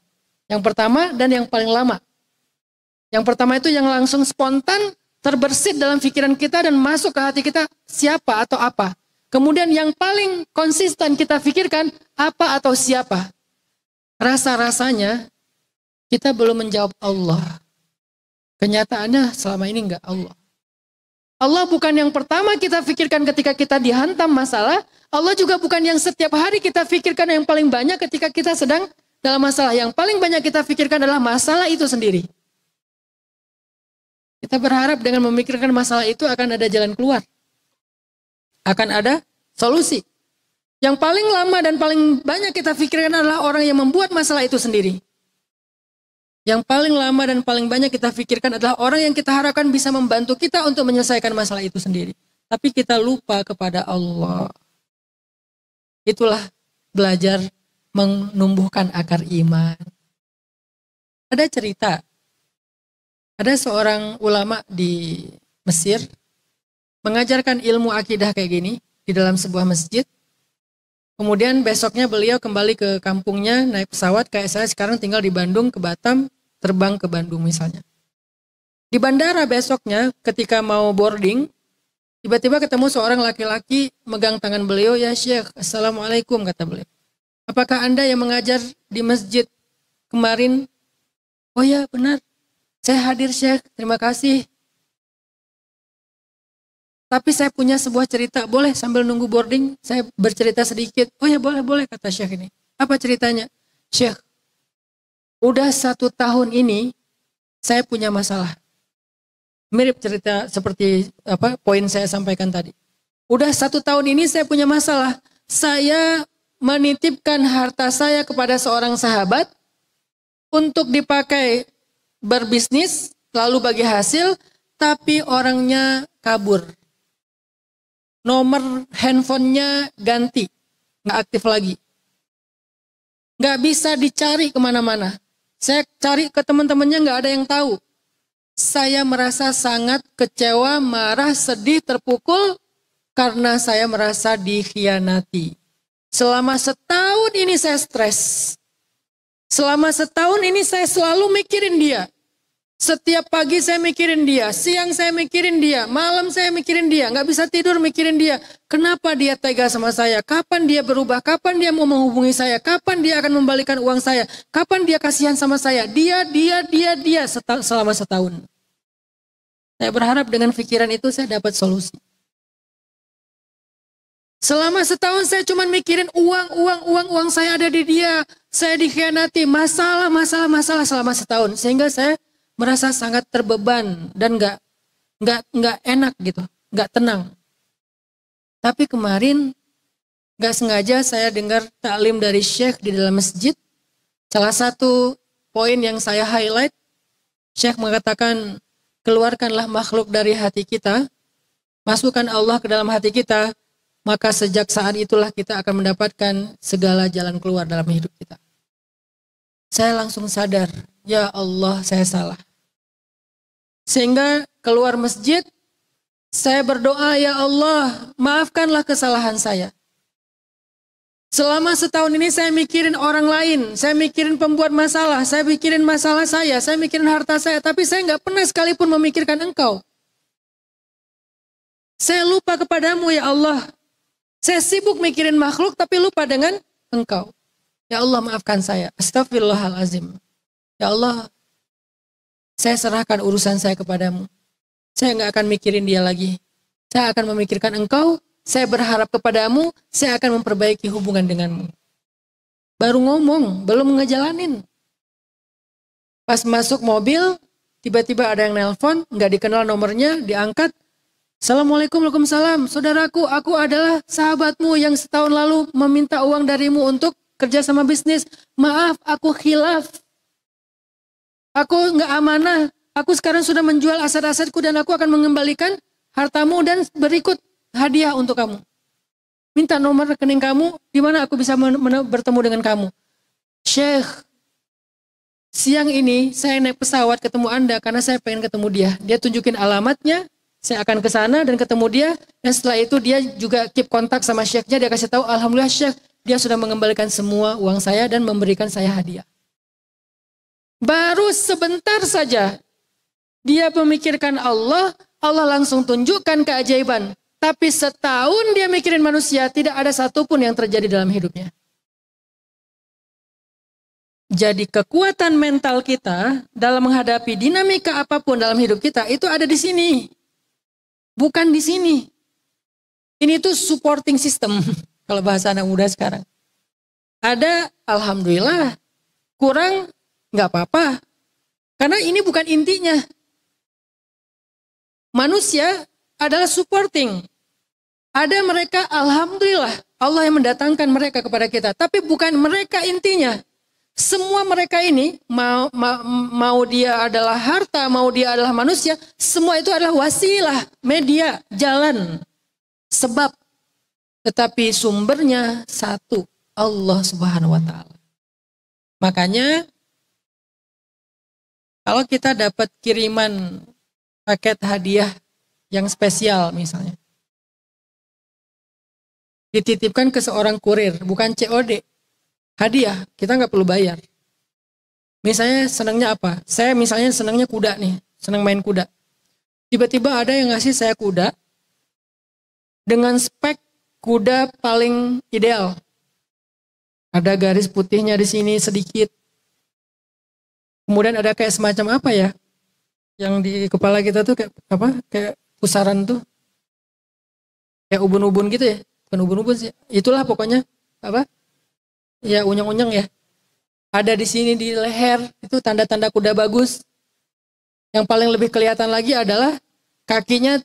Yang pertama dan yang paling lama. Yang pertama itu yang langsung spontan, terbersit dalam pikiran kita dan masuk ke hati kita, siapa atau apa. Kemudian yang paling konsisten kita pikirkan, apa atau siapa. Rasa-rasanya kita belum menjawab Allah. Kenyataannya selama ini enggak Allah. Allah bukan yang pertama kita pikirkan ketika kita dihantam masalah. Allah juga bukan yang setiap hari kita pikirkan yang paling banyak ketika kita sedang dalam masalah. Yang paling banyak kita pikirkan adalah masalah itu sendiri. Kita berharap dengan memikirkan masalah itu akan ada jalan keluar. Akan ada solusi. Yang paling lama dan paling banyak kita pikirkan adalah orang yang membuat masalah itu sendiri. Yang paling lama dan paling banyak kita pikirkan adalah orang yang kita harapkan bisa membantu kita untuk menyelesaikan masalah itu sendiri. Tapi kita lupa kepada Allah. Itulah belajar menumbuhkan akar iman. Ada cerita. Ada seorang ulama di Mesir mengajarkan ilmu akidah kayak gini di dalam sebuah masjid. Kemudian besoknya beliau kembali ke kampungnya naik pesawat, kayak saya sekarang tinggal di Bandung ke Batam, terbang ke Bandung misalnya. Di bandara besoknya ketika mau boarding, tiba-tiba ketemu seorang laki-laki megang tangan beliau, "Ya Syekh, Assalamualaikum," kata beliau. "Apakah Anda yang mengajar di masjid kemarin?" "Oh ya, benar. Saya hadir Syekh, terima kasih. Tapi saya punya sebuah cerita, boleh sambil nunggu boarding, saya bercerita sedikit." "Oh ya boleh-boleh," kata Syekh ini. "Apa ceritanya?" "Syekh, udah satu tahun ini saya punya masalah." Mirip cerita seperti apa poin saya sampaikan tadi. "Udah satu tahun ini saya punya masalah. Saya menitipkan harta saya kepada seorang sahabat untuk dipakai berbisnis, lalu bagi hasil, tapi orangnya kabur. Nomor handphonenya ganti, nggak aktif lagi. Nggak bisa dicari kemana-mana. Saya cari ke teman-temannya nggak ada yang tahu. Saya merasa sangat kecewa, marah, sedih, terpukul, karena saya merasa dikhianati. Selama setahun ini saya stres. Selama setahun ini saya selalu mikirin dia. Setiap pagi saya mikirin dia, siang saya mikirin dia, malam saya mikirin dia, nggak bisa tidur mikirin dia. Kenapa dia tega sama saya? Kapan dia berubah? Kapan dia mau menghubungi saya? Kapan dia akan membalikan uang saya? Kapan dia kasihan sama saya? Dia, dia, dia, dia seta- selama setahun. Saya berharap dengan pikiran itu saya dapat solusi. Selama setahun saya cuma mikirin uang, uang, uang, uang saya ada di dia. Saya dikhianati, masalah, masalah, masalah selama setahun. Sehingga saya merasa sangat terbeban dan nggak nggak nggak enak gitu, nggak tenang. Tapi kemarin gak sengaja saya dengar taklim dari Syekh di dalam masjid. Salah satu poin yang saya highlight, Syekh mengatakan, keluarkanlah makhluk dari hati kita, masukkan Allah ke dalam hati kita, maka sejak saat itulah kita akan mendapatkan segala jalan keluar dalam hidup kita. Saya langsung sadar, ya Allah, saya salah. Sehingga keluar masjid, saya berdoa, ya Allah, maafkanlah kesalahan saya. Selama setahun ini saya mikirin orang lain, saya mikirin pembuat masalah, saya mikirin masalah saya, saya mikirin harta saya, tapi saya nggak pernah sekalipun memikirkan Engkau. Saya lupa kepadamu, ya Allah. Saya sibuk mikirin makhluk tapi lupa dengan Engkau. Ya Allah, maafkan saya. Astagfirullahalazim. Ya Allah, saya serahkan urusan saya kepadamu. Saya nggak akan mikirin dia lagi. Saya akan memikirkan Engkau. Saya berharap kepadamu, saya akan memperbaiki hubungan denganmu. Baru ngomong, belum ngejalanin. Pas masuk mobil, tiba-tiba ada yang nelpon, nggak dikenal nomornya, diangkat. Assalamualaikum, waalaikumsalam. Saudaraku, aku adalah sahabatmu yang setahun lalu meminta uang darimu untuk kerja sama bisnis. Maaf, aku khilaf. Aku nggak amanah. Aku sekarang sudah menjual aset-asetku dan aku akan mengembalikan hartamu dan berikut hadiah untuk kamu. Minta nomor rekening kamu, di mana aku bisa bertemu dengan kamu. Syekh, siang ini saya naik pesawat ketemu Anda karena saya pengen ketemu dia. Dia tunjukin alamatnya, saya akan ke sana dan ketemu dia. Dan setelah itu dia juga keep kontak sama Syekhnya, dia kasih tahu, alhamdulillah Syekh, dia sudah mengembalikan semua uang saya dan memberikan saya hadiah. Baru sebentar saja dia memikirkan Allah, Allah langsung tunjukkan keajaiban. Tapi setahun dia mikirin manusia, tidak ada satupun yang terjadi dalam hidupnya. Jadi kekuatan mental kita dalam menghadapi dinamika apapun dalam hidup kita itu ada di sini. Bukan di sini. Ini tuh supporting system, kalau bahasa anak muda sekarang. Ada, alhamdulillah, kurang, nggak apa-apa. Karena ini bukan intinya. Manusia adalah supporting. Ada mereka, alhamdulillah, Allah yang mendatangkan mereka kepada kita. Tapi bukan mereka intinya. Semua mereka ini, mau, mau, mau dia adalah harta, mau dia adalah manusia, semua itu adalah wasilah, media, jalan, sebab. Tetapi sumbernya satu, Allah Subhanahu wa Ta'ala. Makanya, kalau kita dapat kiriman paket hadiah yang spesial misalnya, dititipkan ke seorang kurir, bukan C O D, hadiah, kita nggak perlu bayar. Misalnya senangnya apa? Saya misalnya senangnya kuda nih, senang main kuda. Tiba-tiba ada yang ngasih saya kuda, dengan spek kuda paling ideal. Ada garis putihnya di sini sedikit. Kemudian ada kayak semacam apa ya, yang di kepala kita tuh kayak apa, kayak pusaran tuh. Kayak ubun-ubun gitu ya. ubun-ubun sih. Itulah pokoknya apa? Ya unyeng-unyeng ya. Ada di sini di leher, itu tanda-tanda kuda bagus. Yang paling lebih kelihatan lagi adalah kakinya,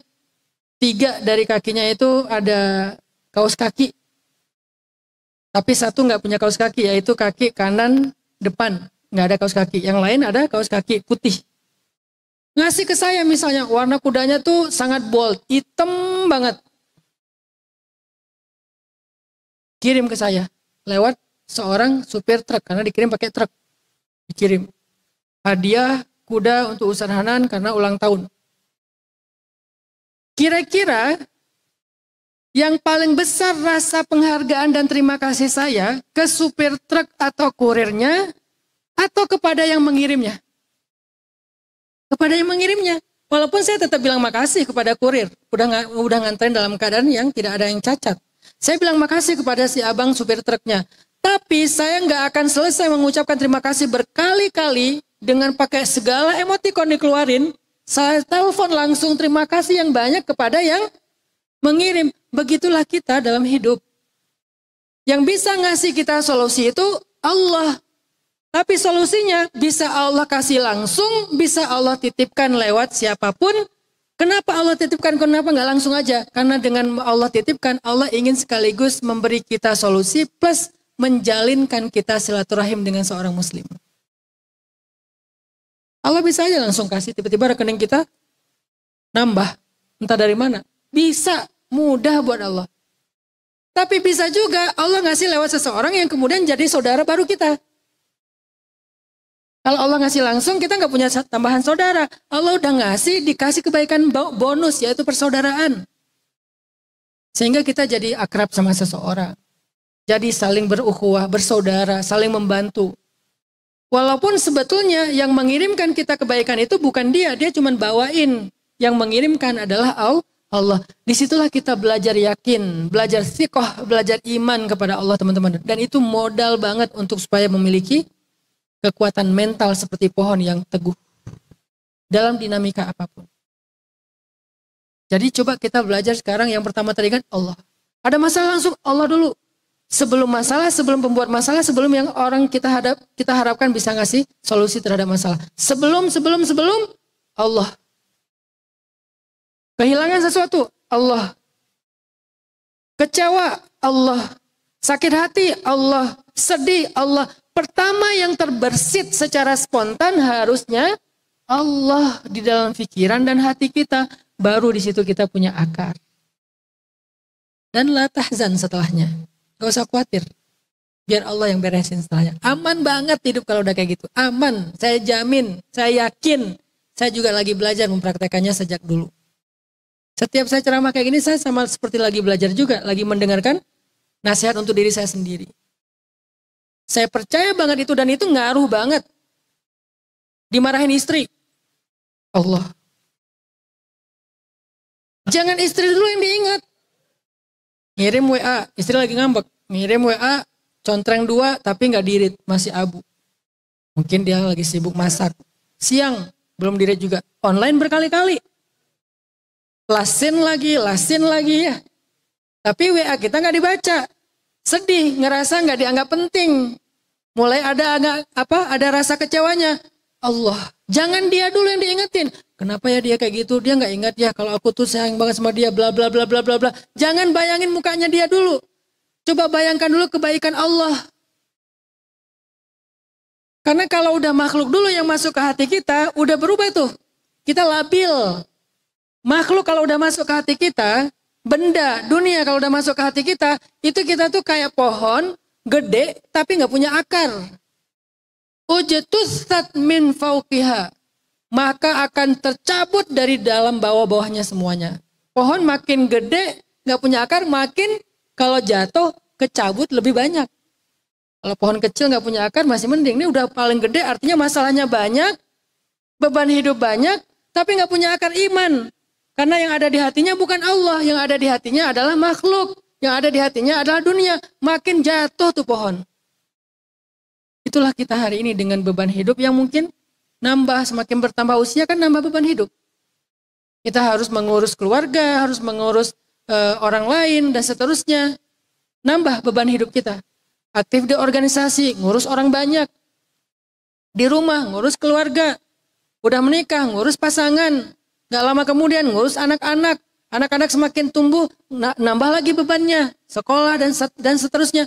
tiga dari kakinya itu ada kaos kaki. Tapi satu nggak punya kaos kaki, yaitu kaki kanan depan, nggak ada kaos kaki. Yang lain ada kaos kaki putih. Ngasih ke saya misalnya, warna kudanya tuh sangat bold, hitam banget. Kirim ke saya lewat seorang supir truk, karena dikirim pakai truk. Dikirim hadiah kuda untuk Ustadz Hanan karena ulang tahun. Kira-kira yang paling besar rasa penghargaan dan terima kasih saya ke supir truk atau kurirnya, atau kepada yang mengirimnya? Kepada yang mengirimnya. Walaupun saya tetap bilang makasih kepada kurir, udah udah nganterin dalam keadaan yang tidak ada yang cacat. Saya bilang makasih kepada si abang supir truknya. Tapi saya nggak akan selesai mengucapkan terima kasih berkali-kali dengan pakai segala emotikon dikeluarin. Saya telepon langsung terima kasih yang banyak kepada yang mengirim. Begitulah kita dalam hidup. Yang bisa ngasih kita solusi itu Allah. Tapi solusinya bisa Allah kasih langsung, bisa Allah titipkan lewat siapapun, Kenapa Allah titipkan? Kenapa nggak langsung aja? Karena dengan Allah titipkan, Allah ingin sekaligus memberi kita solusi plus menjalinkan kita silaturahim dengan seorang muslim. Allah bisa aja langsung kasih, tiba-tiba rekening kita nambah, entah dari mana. Bisa, mudah buat Allah. Tapi bisa juga Allah ngasih lewat seseorang yang kemudian jadi saudara baru kita. Kalau Allah ngasih langsung, kita nggak punya tambahan saudara. Allah udah ngasih, dikasih kebaikan bonus, yaitu persaudaraan. Sehingga kita jadi akrab sama seseorang. Jadi saling berukhuwah, bersaudara, saling membantu. Walaupun sebetulnya yang mengirimkan kita kebaikan itu bukan dia, dia cuma bawain. Yang mengirimkan adalah Allah. Disitulah kita belajar yakin, belajar thiqah, belajar iman kepada Allah, teman-teman. Dan itu modal banget untuk supaya memiliki kekuatan mental seperti pohon yang teguh dalam dinamika apapun. Jadi coba kita belajar sekarang, yang pertama tadi kan Allah. Ada masalah langsung Allah dulu. Sebelum masalah, sebelum pembuat masalah, sebelum yang orang kita hadap, kita harapkan bisa ngasih solusi terhadap masalah. Sebelum, sebelum, sebelum Allah. Kehilangan sesuatu Allah. Kecewa Allah. Sakit hati Allah. Sedih Allah. Pertama yang terbersit secara spontan harusnya Allah di dalam pikiran dan hati kita. Baru di situ kita punya akar. Dan la tahzan setelahnya. Gak usah khawatir. Biar Allah yang beresin setelahnya. Aman banget hidup kalau udah kayak gitu. Aman. Saya jamin. Saya yakin. Saya juga lagi belajar mempraktekannya sejak dulu. Setiap saya ceramah kayak gini, saya sama seperti lagi belajar juga. Lagi mendengarkan nasihat untuk diri saya sendiri. Saya percaya banget itu, dan itu ngaruh banget. Dimarahin istri. Allah. Jangan istri dulu yang diingat. Ngirim W A, istri lagi ngambek. Ngirim W A, contreng dua tapi gak dirit, masih abu. Mungkin dia lagi sibuk masak. Siang, belum dirit juga. Online berkali-kali. Lasin lagi, lasin lagi ya. Tapi W A kita gak dibaca. Sedih, ngerasa nggak dianggap penting. Mulai ada agak, apa? Ada rasa kecewanya. Allah, jangan dia dulu yang diingetin. Kenapa ya dia kayak gitu? Dia nggak ingat ya kalau aku tuh sayang banget sama dia. Bla bla bla bla bla bla. Jangan bayangin mukanya dia dulu. Coba bayangkan dulu kebaikan Allah. Karena kalau udah makhluk dulu yang masuk ke hati kita, udah berubah tuh. Kita labil. Makhluk kalau udah masuk ke hati kita. Benda, dunia kalau udah masuk ke hati kita, itu kita tuh kayak pohon, gede, tapi gak punya akar. Ujatustat min fauqiha. Maka akan tercabut dari dalam bawah-bawahnya semuanya. Pohon makin gede, gak punya akar, makin kalau jatuh, kecabut lebih banyak. Kalau pohon kecil gak punya akar, masih mending. Ini udah paling gede, artinya masalahnya banyak, beban hidup banyak, tapi gak punya akar iman. Karena yang ada di hatinya bukan Allah, yang ada di hatinya adalah makhluk, yang ada di hatinya adalah dunia. Makin jatuh tuh pohon. Itulah kita hari ini dengan beban hidup yang mungkin nambah, semakin bertambah usia kan nambah beban hidup. Kita harus mengurus keluarga, harus mengurus e, orang lain dan seterusnya. Nambah beban hidup kita. Aktif di organisasi, ngurus orang banyak. Di rumah, ngurus keluarga. Udah menikah, ngurus pasangan. Gak lama kemudian ngurus anak-anak. Anak-anak semakin tumbuh, nambah lagi bebannya. Sekolah dan dan seterusnya.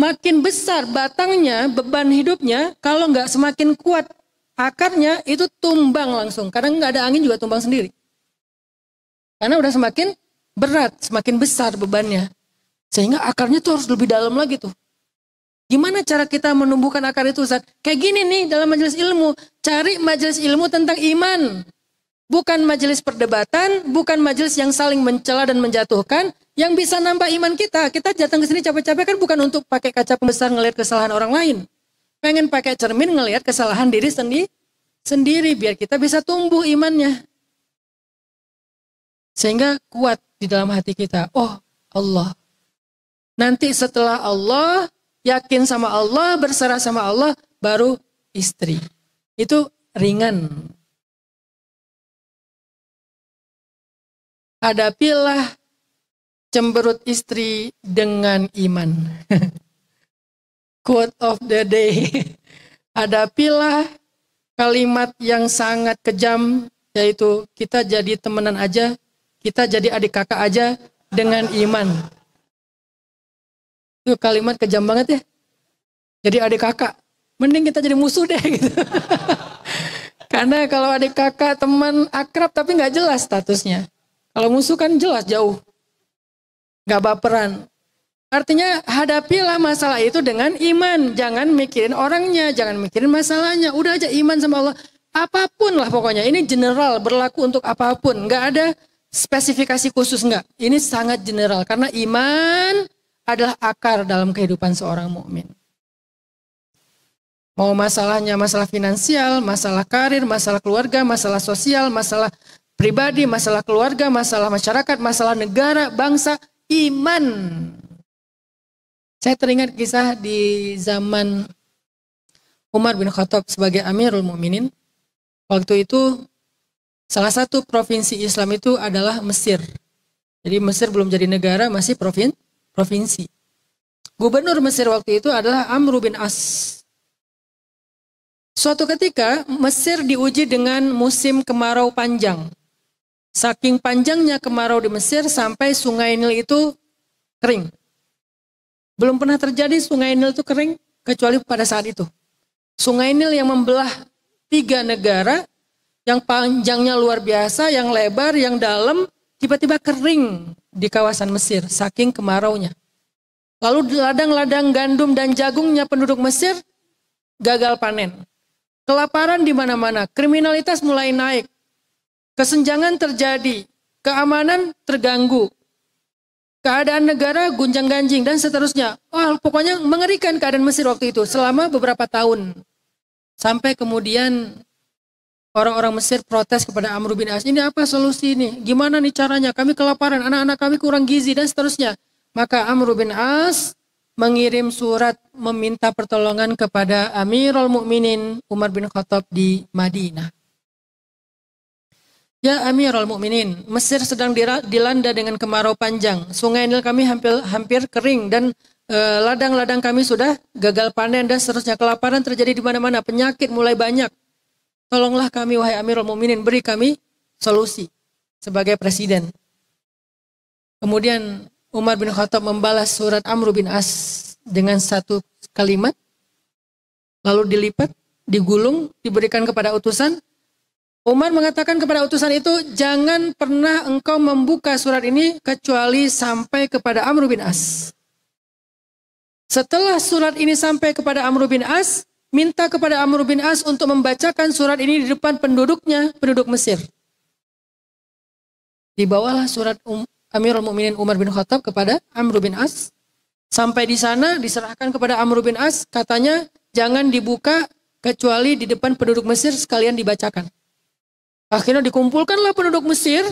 Makin besar batangnya, beban hidupnya, kalau gak semakin kuat akarnya, itu tumbang langsung. Kadang gak ada angin juga tumbang sendiri. Karena udah semakin berat, semakin besar bebannya. Sehingga akarnya tuh harus lebih dalam lagi tuh. Gimana cara kita menumbuhkan akar itu, Ustaz? Kayak gini nih dalam majelis ilmu. Cari majelis ilmu tentang iman. Bukan majelis perdebatan, bukan majelis yang saling mencela dan menjatuhkan, yang bisa nambah iman kita. Kita datang ke sini capek-capek kan bukan untuk pakai kaca pembesar ngelihat kesalahan orang lain. Pengen pakai cermin ngelihat kesalahan diri sendiri, sendiri biar kita bisa tumbuh imannya. Sehingga kuat di dalam hati kita. Oh, Allah. Nanti setelah Allah, yakin sama Allah, berserah sama Allah, baru istri. Itu ringan. Hadapilah cemberut istri dengan iman. Quote of the day. Hadapilah kalimat yang sangat kejam yaitu kita jadi temenan aja, kita jadi adik kakak aja dengan iman. Itu kalimat kejam banget ya. Jadi adik kakak, mending kita jadi musuh deh gitu. Karena kalau adik kakak teman akrab tapi nggak jelas statusnya. Kalau musuh kan jelas jauh, nggak baperan. Artinya hadapilah masalah itu dengan iman. Jangan mikirin orangnya, jangan mikirin masalahnya. Udah aja iman sama Allah. Apapun lah pokoknya. Ini general, berlaku untuk apapun. Nggak ada spesifikasi khusus, nggak. Ini sangat general karena iman adalah akar dalam kehidupan seorang mukmin. Mau masalahnya masalah finansial, masalah karir, masalah keluarga, masalah sosial, masalah pribadi, masalah keluarga, masalah masyarakat, masalah negara, bangsa, iman. Saya teringat kisah di zaman Umar bin Khattab sebagai Amirul Mukminin. Waktu itu salah satu provinsi Islam itu adalah Mesir. Jadi Mesir belum jadi negara, masih provin, provinsi. Gubernur Mesir waktu itu adalah Amru bin As. Suatu ketika Mesir diuji dengan musim kemarau panjang. Saking panjangnya kemarau di Mesir sampai Sungai Nil itu kering. Belum pernah terjadi Sungai Nil itu kering, kecuali pada saat itu. Sungai Nil yang membelah tiga negara, yang panjangnya luar biasa, yang lebar, yang dalam, tiba-tiba kering di kawasan Mesir, saking kemaraunya. Lalu ladang-ladang gandum dan jagungnya penduduk Mesir gagal panen. Kelaparan di mana-mana, kriminalitas mulai naik, kesenjangan terjadi, keamanan terganggu. Keadaan negara gunjang-ganjing dan seterusnya. Oh, pokoknya mengerikan keadaan Mesir waktu itu selama beberapa tahun. Sampai kemudian orang-orang Mesir protes kepada Amr bin As. Ini apa solusi ini? Gimana nih caranya? Kami kelaparan, anak-anak kami kurang gizi dan seterusnya. Maka Amr bin As mengirim surat meminta pertolongan kepada Amirul Mukminin Umar bin Khattab di Madinah. Ya Amirul Mukminin, Mesir sedang dilanda dengan kemarau panjang. Sungai Nil kami hampir, hampir kering dan ladang-ladang e, kami sudah gagal panen dan seterusnya. Kelaparan terjadi di mana-mana, penyakit mulai banyak. Tolonglah kami wahai Amirul Mukminin, beri kami solusi sebagai presiden. Kemudian Umar bin Khattab membalas surat Amr bin As dengan satu kalimat, lalu dilipat, digulung, diberikan kepada utusan. Umar mengatakan kepada utusan itu, jangan pernah engkau membuka surat ini kecuali sampai kepada Amr bin As. Setelah surat ini sampai kepada Amr bin As, minta kepada Amr bin As untuk membacakan surat ini di depan penduduknya, penduduk Mesir. Dibawalah surat um, Amirul Mukminin Umar bin Khattab kepada Amr bin As. Sampai di sana diserahkan kepada Amr bin As, katanya jangan dibuka kecuali di depan penduduk Mesir sekalian dibacakan. Akhirnya dikumpulkanlah penduduk Mesir,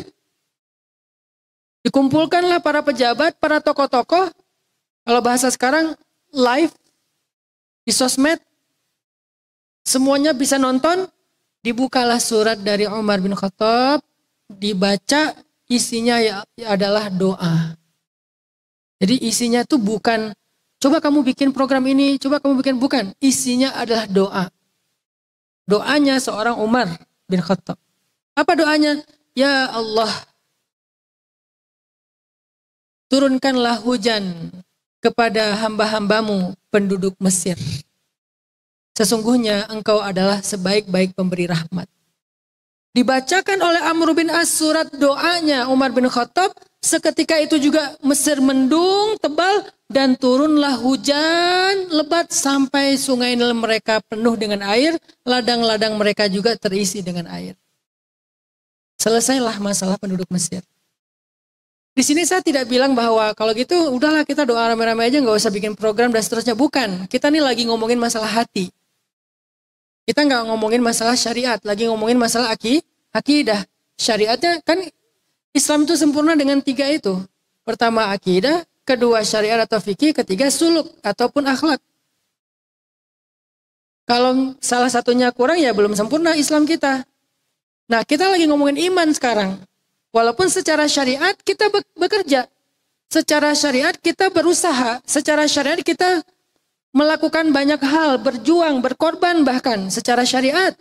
dikumpulkanlah para pejabat, para tokoh-tokoh, kalau bahasa sekarang live, di sosmed, semuanya bisa nonton, dibukalah surat dari Umar bin Khattab, dibaca, isinya ya adalah doa. Jadi isinya itu bukan, coba kamu bikin program ini, coba kamu bikin, bukan, isinya adalah doa. Doanya seorang Umar bin Khattab. Apa doanya? Ya Allah, turunkanlah hujan kepada hamba-hambamu penduduk Mesir. Sesungguhnya engkau adalah sebaik-baik pemberi rahmat. Dibacakan oleh Amr bin As surat doanya Umar bin Khattab. Seketika itu juga Mesir mendung tebal dan turunlah hujan lebat sampai sungai Nil mereka penuh dengan air. Ladang-ladang mereka juga terisi dengan air. Selesailah masalah penduduk Mesir. Di sini saya tidak bilang bahwa kalau gitu udahlah kita doa rame-rame aja nggak usah bikin program dan seterusnya. Bukan, kita nih lagi ngomongin masalah hati. Kita nggak ngomongin masalah syariat, lagi ngomongin masalah aki, akidah. Syariatnya kan Islam itu sempurna dengan tiga itu. Pertama akidah, kedua syariat atau fikih, ketiga suluk ataupun akhlak. Kalau salah satunya kurang ya belum sempurna Islam kita. Nah kita lagi ngomongin iman sekarang. Walaupun secara syariat kita bekerja. Secara syariat kita berusaha. Secara syariat kita melakukan banyak hal. Berjuang, berkorban bahkan secara syariat.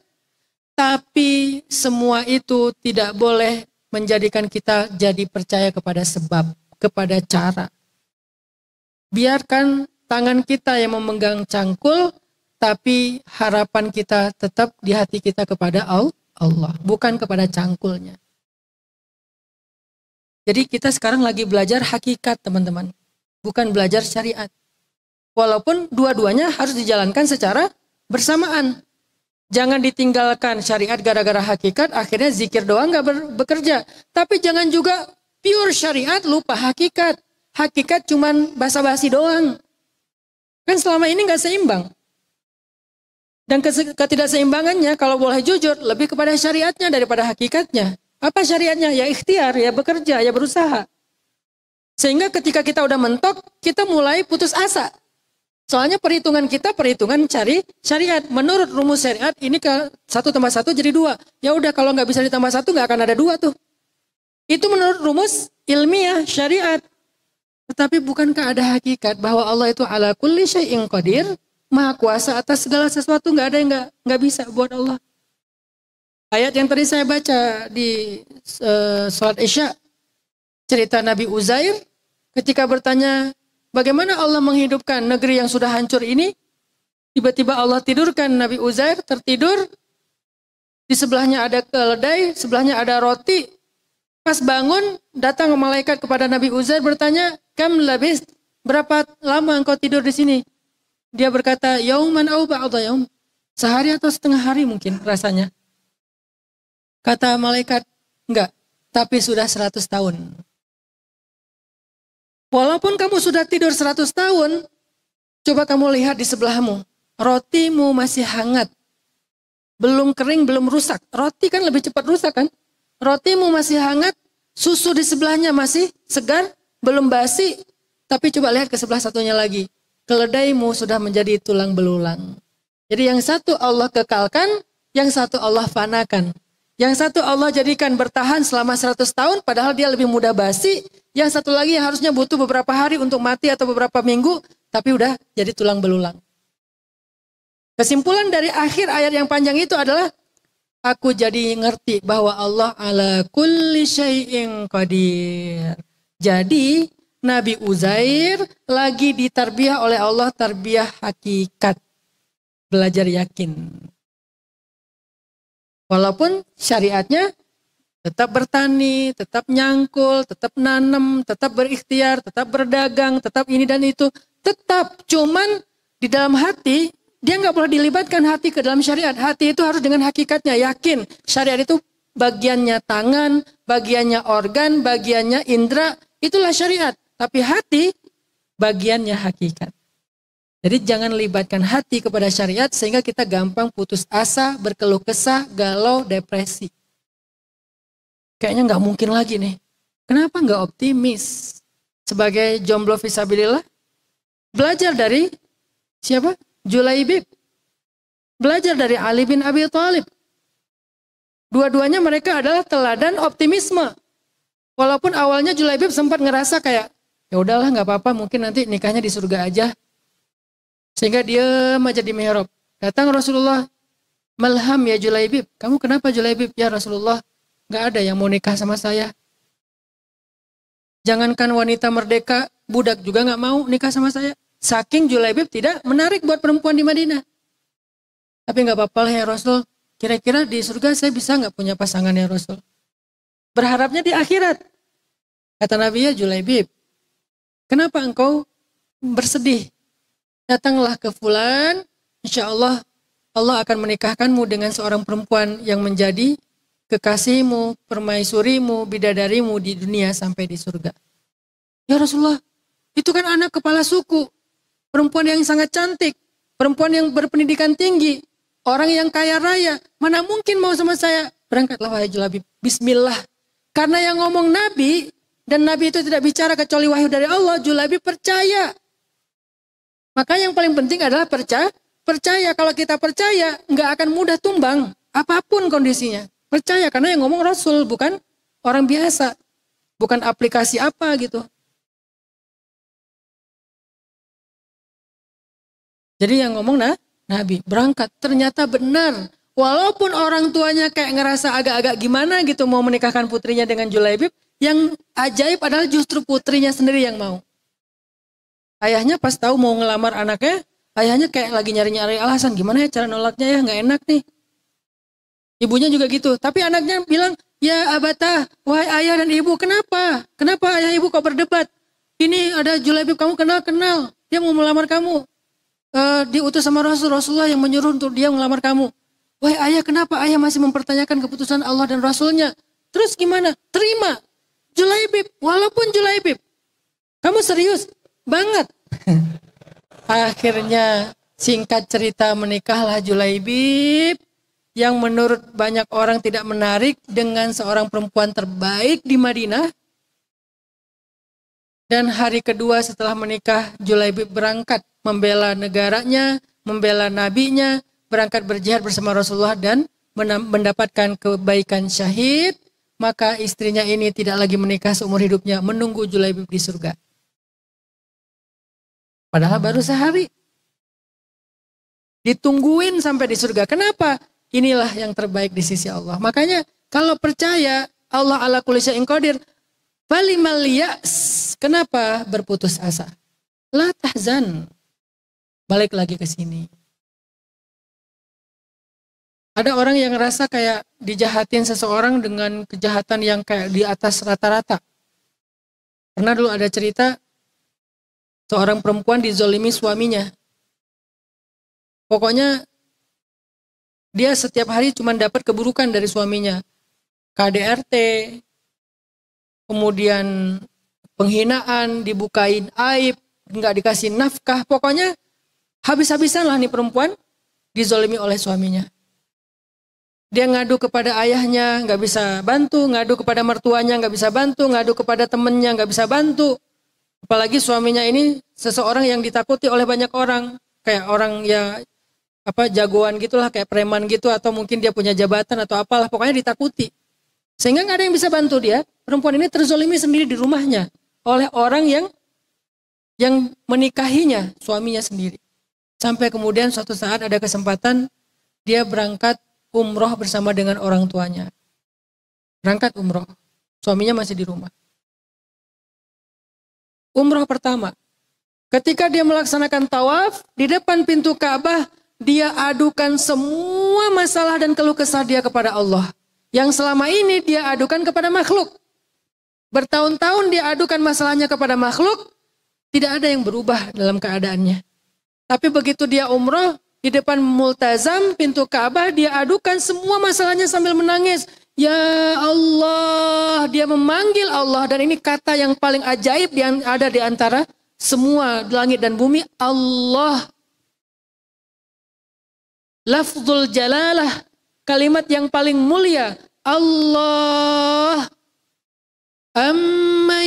Tapi semua itu tidak boleh menjadikan kita jadi percaya kepada sebab, kepada cara. Biarkan tangan kita yang memegang cangkul, tapi harapan kita tetap di hati kita kepada Allah, bukan kepada cangkulnya. Jadi kita sekarang lagi belajar hakikat, teman-teman. Bukan belajar syariat. Walaupun dua-duanya harus dijalankan secara bersamaan. Jangan ditinggalkan syariat gara-gara hakikat, akhirnya zikir doang nggak bekerja. Tapi jangan juga pure syariat lupa hakikat. Hakikat cuman basa-basi doang. Kan selama ini nggak seimbang. Dan ketidakseimbangannya kalau boleh jujur lebih kepada syariatnya daripada hakikatnya. Apa syariatnya? Ya ikhtiar, ya bekerja, ya berusaha. Sehingga ketika kita udah mentok, kita mulai putus asa. Soalnya perhitungan kita, perhitungan cari syariat. Menurut rumus syariat, ini ke satu tambah satu jadi dua. Ya udah, kalau nggak bisa ditambah satu, nggak akan ada dua tuh. Itu menurut rumus ilmiah syariat. Tetapi bukankah ada hakikat bahwa Allah itu ala kulli syai'in qadir, maha kuasa atas segala sesuatu, nggak ada yang nggak nggak bisa buat Allah. Ayat yang tadi saya baca di uh, sholat Isya, cerita Nabi Uzair ketika bertanya bagaimana Allah menghidupkan negeri yang sudah hancur ini, tiba-tiba Allah tidurkan Nabi Uzair, tertidur, di sebelahnya ada keledai, sebelahnya ada roti. Pas bangun, datang malaikat kepada Nabi Uzair bertanya, "Kam labis, berapa lama engkau tidur di sini?" Dia berkata, "Yauman au ba'da yaum." Sehari atau setengah hari mungkin rasanya. Kata malaikat, enggak, tapi sudah seratus tahun. Walaupun kamu sudah tidur seratus tahun, coba kamu lihat di sebelahmu. Rotimu masih hangat. Belum kering, belum rusak. Roti kan lebih cepat rusak kan? Rotimu masih hangat, susu di sebelahnya masih segar, belum basi. Tapi coba lihat ke sebelah satunya lagi. Keledaimu sudah menjadi tulang belulang. Jadi yang satu Allah kekalkan, yang satu Allah fanakan. Yang satu Allah jadikan bertahan selama seratus tahun padahal dia lebih mudah basi. Yang satu lagi yang harusnya butuh beberapa hari untuk mati atau beberapa minggu. Tapi udah jadi tulang belulang. Kesimpulan dari akhir ayat yang panjang itu adalah aku jadi ngerti bahwa Allah ala kulli syai'in qadir. Jadi Nabi Uzair lagi ditarbiyah oleh Allah tarbiyah hakikat. Belajar yakin. Walaupun syariatnya tetap bertani, tetap nyangkul, tetap nanam, tetap berikhtiar, tetap berdagang, tetap ini dan itu. Tetap, cuman di dalam hati, dia nggak boleh dilibatkan hati ke dalam syariat. Hati itu harus dengan hakikatnya, yakin. Syariat itu bagiannya tangan, bagiannya organ, bagiannya indera, itulah syariat. Tapi hati, bagiannya hakikat. Jadi jangan libatkan hati kepada syariat sehingga kita gampang putus asa, berkeluh kesah, galau, depresi. Kayaknya nggak mungkin lagi nih. Kenapa nggak optimis? Sebagai jomblo fisabilillah, belajar dari siapa? Julaibib. Belajar dari Ali bin Abi Thalib. Dua-duanya mereka adalah teladan optimisme. Walaupun awalnya Julaibib sempat ngerasa kayak, ya udahlah nggak apa-apa, mungkin nanti nikahnya di surga aja. Sehingga dia aja di mihrab. Datang Rasulullah, "Malham ya Julaibib." "Kamu kenapa Julaibib?" "Ya Rasulullah, gak ada yang mau nikah sama saya." Jangankan wanita merdeka, budak juga gak mau nikah sama saya. Saking Julaibib tidak menarik buat perempuan di Madinah. Tapi gak apa-apa lah ya Rasul. Kira-kira di surga saya bisa gak punya pasangan ya Rasul? Berharapnya di akhirat. Kata Nabi, "Ya Julaibib, kenapa engkau bersedih? Datanglah ke fulan, insya Allah Allah akan menikahkanmu dengan seorang perempuan yang menjadi kekasihmu, permaisurimu, bidadarimu di dunia sampai di surga." "Ya Rasulullah, itu kan anak kepala suku, perempuan yang sangat cantik, perempuan yang berpendidikan tinggi, orang yang kaya raya, mana mungkin mau sama saya?" "Berangkatlah wahai Julaibib, bismillah." Karena yang ngomong Nabi, dan Nabi itu tidak bicara kecuali wahyu dari Allah, Julaibib percaya. Maka yang paling penting adalah percaya. Percaya, kalau kita percaya, nggak akan mudah tumbang, apapun kondisinya. Percaya, karena yang ngomong Rasul, bukan orang biasa. Bukan aplikasi apa gitu. Jadi yang ngomong nah, Nabi, berangkat. Ternyata benar, Walaupun orang tuanya kayak ngerasa agak-agak gimana gitu mau menikahkan putrinya dengan Julaibib, yang ajaib adalah justru putrinya sendiri yang mau. Ayahnya pas tahu mau ngelamar anaknya, ayahnya kayak lagi nyari-nyari alasan, gimana ya cara nolaknya ya, nggak enak nih. Ibunya juga gitu, tapi anaknya bilang, ya abata, wahai ayah dan ibu, kenapa? Kenapa ayah ibu kok berdebat? Ini ada Julaibib, kamu kenal-kenal, dia mau melamar kamu. E, diutus sama Rasul, Rasulullah yang menyuruh untuk dia melamar kamu. Wahai ayah, kenapa ayah masih mempertanyakan keputusan Allah dan Rasulnya? Terus gimana? Terima Julaibib, walaupun Julaibib. Kamu serius? Banget. Akhirnya singkat cerita menikahlah Julaibib, yang menurut banyak orang tidak menarik, dengan seorang perempuan terbaik di Madinah. Dan hari kedua setelah menikah, Julaibib berangkat membela negaranya, membela nabinya, berangkat berjihad bersama Rasulullah dan mendapatkan kebaikan syahid. Maka istrinya ini tidak lagi menikah seumur hidupnya, menunggu Julaibib di surga. Padahal baru sehari. Ditungguin sampai di surga. Kenapa? Inilah yang terbaik di sisi Allah. Makanya kalau percaya Allah ala kulli syai'in qadir, falimal ya'as, kenapa berputus asa? La tahzan. Balik lagi ke sini. Ada orang yang ngerasa kayak dijahatin seseorang dengan kejahatan yang kayak di atas rata-rata. Pernah dulu ada cerita, seorang perempuan dizolimi suaminya. Pokoknya dia setiap hari cuma dapat keburukan dari suaminya. K D R T, kemudian penghinaan, dibukain aib, nggak dikasih nafkah. Pokoknya habis-habisan lah nih perempuan dizolimi oleh suaminya. Dia ngadu kepada ayahnya, nggak bisa bantu. Ngadu kepada mertuanya, nggak bisa bantu. Ngadu kepada temennya, nggak bisa bantu. Apalagi suaminya ini seseorang yang ditakuti oleh banyak orang. Kayak orang ya apa jagoan gitulah, kayak preman gitu. Atau mungkin dia punya jabatan atau apalah. Pokoknya ditakuti. Sehingga nggak ada yang bisa bantu dia. Perempuan ini terzolimi sendiri di rumahnya. Oleh orang yang yang menikahinya, suaminya sendiri. Sampai kemudian suatu saat ada kesempatan, dia berangkat umroh bersama dengan orang tuanya. Berangkat umroh. Suaminya masih di rumah. Umroh pertama. Ketika dia melaksanakan tawaf, di depan pintu Ka'bah, dia adukan semua masalah dan keluh kesah dia kepada Allah. Yang selama ini dia adukan kepada makhluk. Bertahun-tahun dia adukan masalahnya kepada makhluk, tidak ada yang berubah dalam keadaannya. Tapi begitu dia umroh, di depan multazam pintu Ka'bah dia adukan semua masalahnya sambil menangis. Ya Allah, dia memanggil Allah, dan ini kata yang paling ajaib yang ada di antara semua langit dan bumi, Allah. Lafzul jalalah, kalimat yang paling mulia, Allah. Amman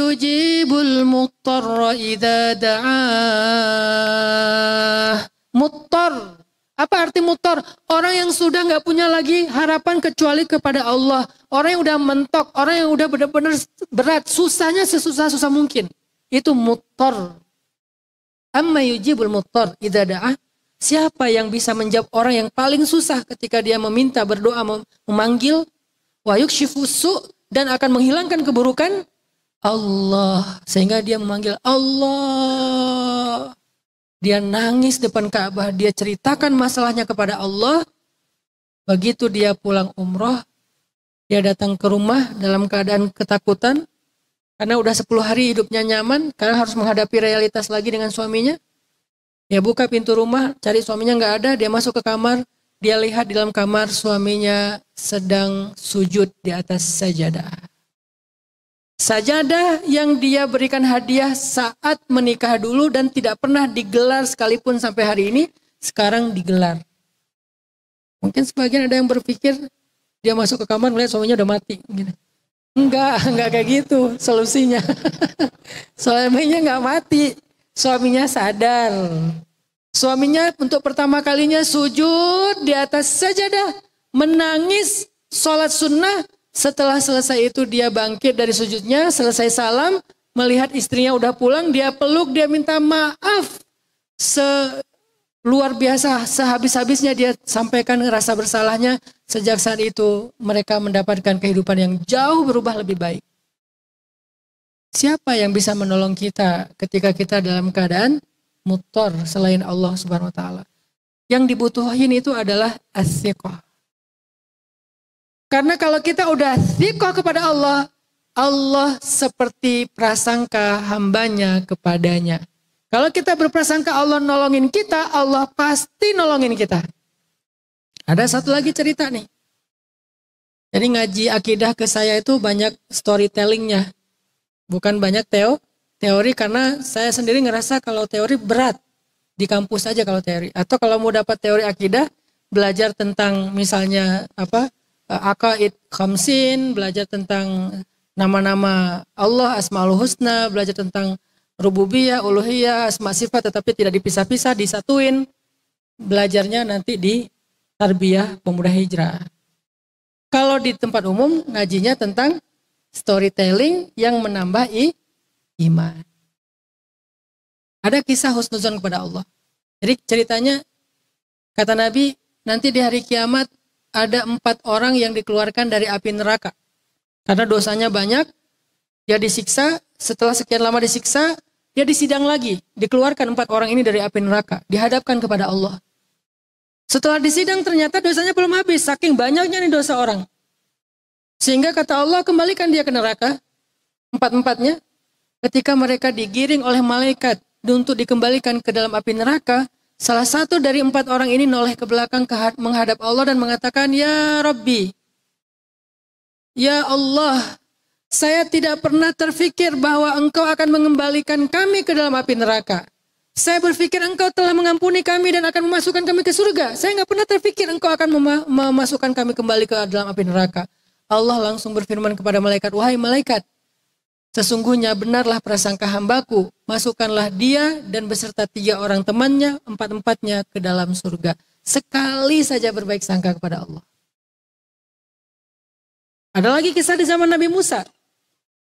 yujibul muttarra idza da'ah. Muttar. Apa arti muttar? Orang yang sudah nggak punya lagi harapan kecuali kepada Allah. Orang yang udah mentok, orang yang udah benar-benar berat, susahnya sesusah-susah mungkin. Itu muttar. Amma yujibul muttar idza da'a. Siapa yang bisa menjawab orang yang paling susah ketika dia meminta, berdoa, memanggil, wa yukshifus su, dan akan menghilangkan keburukan? Allah. Sehingga dia memanggil Allah. Dia nangis depan Ka'bah, dia ceritakan masalahnya kepada Allah. Begitu dia pulang umroh, dia datang ke rumah dalam keadaan ketakutan. Karena udah sepuluh hari hidupnya nyaman, karena harus menghadapi realitas lagi dengan suaminya. Dia buka pintu rumah, cari suaminya nggak ada, dia masuk ke kamar. Dia lihat di dalam kamar suaminya sedang sujud di atas sajadah. Sajadah yang dia berikan hadiah saat menikah dulu dan tidak pernah digelar sekalipun sampai hari ini, sekarang digelar. Mungkin sebagian ada yang berpikir dia masuk ke kamar melihat suaminya udah mati. Enggak, enggak kayak gitu solusinya. Suaminya enggak mati, suaminya sadar. Suaminya untuk pertama kalinya sujud di atas sajadah, menangis, sholat sunnah. Setelah selesai itu dia bangkit dari sujudnya, selesai salam, melihat istrinya udah pulang, dia peluk, dia minta maaf. Se Luar biasa, sehabis-habisnya dia sampaikan rasa bersalahnya. Sejak saat itu mereka mendapatkan kehidupan yang jauh berubah lebih baik. Siapa yang bisa menolong kita ketika kita dalam keadaan mutor selain Allah Subhanahu wa taala? Yang dibutuhin itu adalah as-siqah. Karena kalau kita udah siqah kepada Allah, Allah seperti prasangka hambanya kepadanya. Kalau kita berprasangka Allah nolongin kita, Allah pasti nolongin kita. Ada satu lagi cerita nih. Jadi ngaji akidah ke saya itu banyak storytellingnya. Bukan banyak teo, teori karena saya sendiri ngerasa kalau teori berat. Di kampus aja kalau teori. Atau kalau mau dapat teori akidah, belajar tentang misalnya apa aqaid khamsin, belajar tentang nama-nama Allah, Asmaul Husna, belajar tentang rububiyah, uluhiyah, asma sifat, tetapi tidak dipisah-pisah, disatuin. Belajarnya nanti di tarbiyah Pemuda Hijrah. Kalau di tempat umum ngajinya tentang storytelling yang menambah i, iman. Ada kisah husnuzon kepada Allah. Jadi ceritanya kata Nabi, nanti di hari kiamat ada empat orang yang dikeluarkan dari api neraka karena dosanya banyak. Dia disiksa, setelah sekian lama disiksa, dia disidang lagi. Dikeluarkan empat orang ini dari api neraka, dihadapkan kepada Allah. Setelah disidang ternyata dosanya belum habis, saking banyaknya nih dosa orang. Sehingga kata Allah, kembalikan dia ke neraka, empat-empatnya. Ketika mereka digiring oleh malaikat untuk dikembalikan ke dalam api neraka, salah satu dari empat orang ini noleh ke belakang menghadap Allah dan mengatakan, "Ya Rabbi, Ya Allah, saya tidak pernah terfikir bahwa engkau akan mengembalikan kami ke dalam api neraka. Saya berpikir engkau telah mengampuni kami dan akan memasukkan kami ke surga. Saya nggak pernah terfikir engkau akan mem- memasukkan kami kembali ke dalam api neraka." Allah langsung berfirman kepada malaikat, "Wahai malaikat, sesungguhnya benarlah prasangka hambaku. Masukkanlah dia dan beserta tiga orang temannya, empat-empatnya ke dalam surga. Sekali saja berbaik sangka kepada Allah." Ada lagi kisah di zaman Nabi Musa.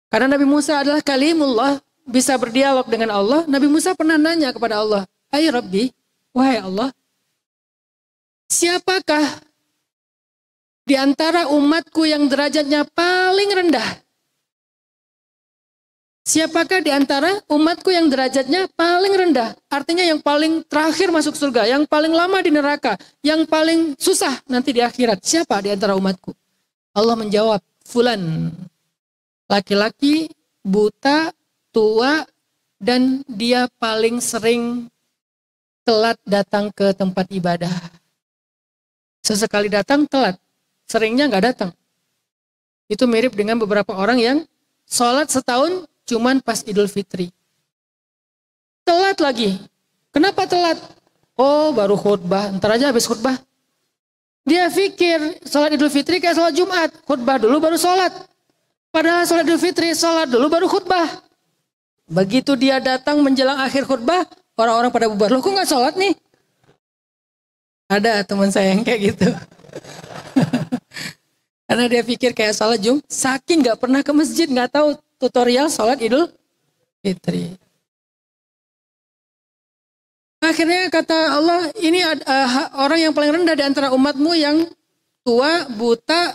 Karena Nabi Musa adalah kalimullah, bisa berdialog dengan Allah. Nabi Musa pernah nanya kepada Allah, "Hai Rabbi, wahai Allah, siapakah di antara umatku yang derajatnya paling rendah? Siapakah di antara umatku yang derajatnya paling rendah?" Artinya yang paling terakhir masuk surga, yang paling lama di neraka, yang paling susah nanti di akhirat. Siapa di antara umatku? Allah menjawab, "Fulan, laki-laki, buta, tua, dan dia paling sering telat datang ke tempat ibadah. Sesekali datang telat, seringnya nggak datang." Itu mirip dengan beberapa orang yang sholat setahun cuman pas Idul Fitri. Telat lagi. Kenapa telat? "Oh, baru khutbah, ntar aja habis khutbah." Dia pikir sholat Idul Fitri kayak sholat Jumat, khutbah dulu baru sholat. Padahal sholat Idul Fitri, sholat dulu baru khutbah. Begitu dia datang menjelang akhir khutbah, orang-orang pada bubar. "Loh, kok gak sholat nih?" Ada teman saya yang kayak gitu. Karena dia pikir kayak sholat Jumat, saking gak pernah ke masjid, gak tahu tutorial sholat Idul Fitri. Akhirnya kata Allah, "Ini uh, orang yang paling rendah di antara umatmu yang tua, buta,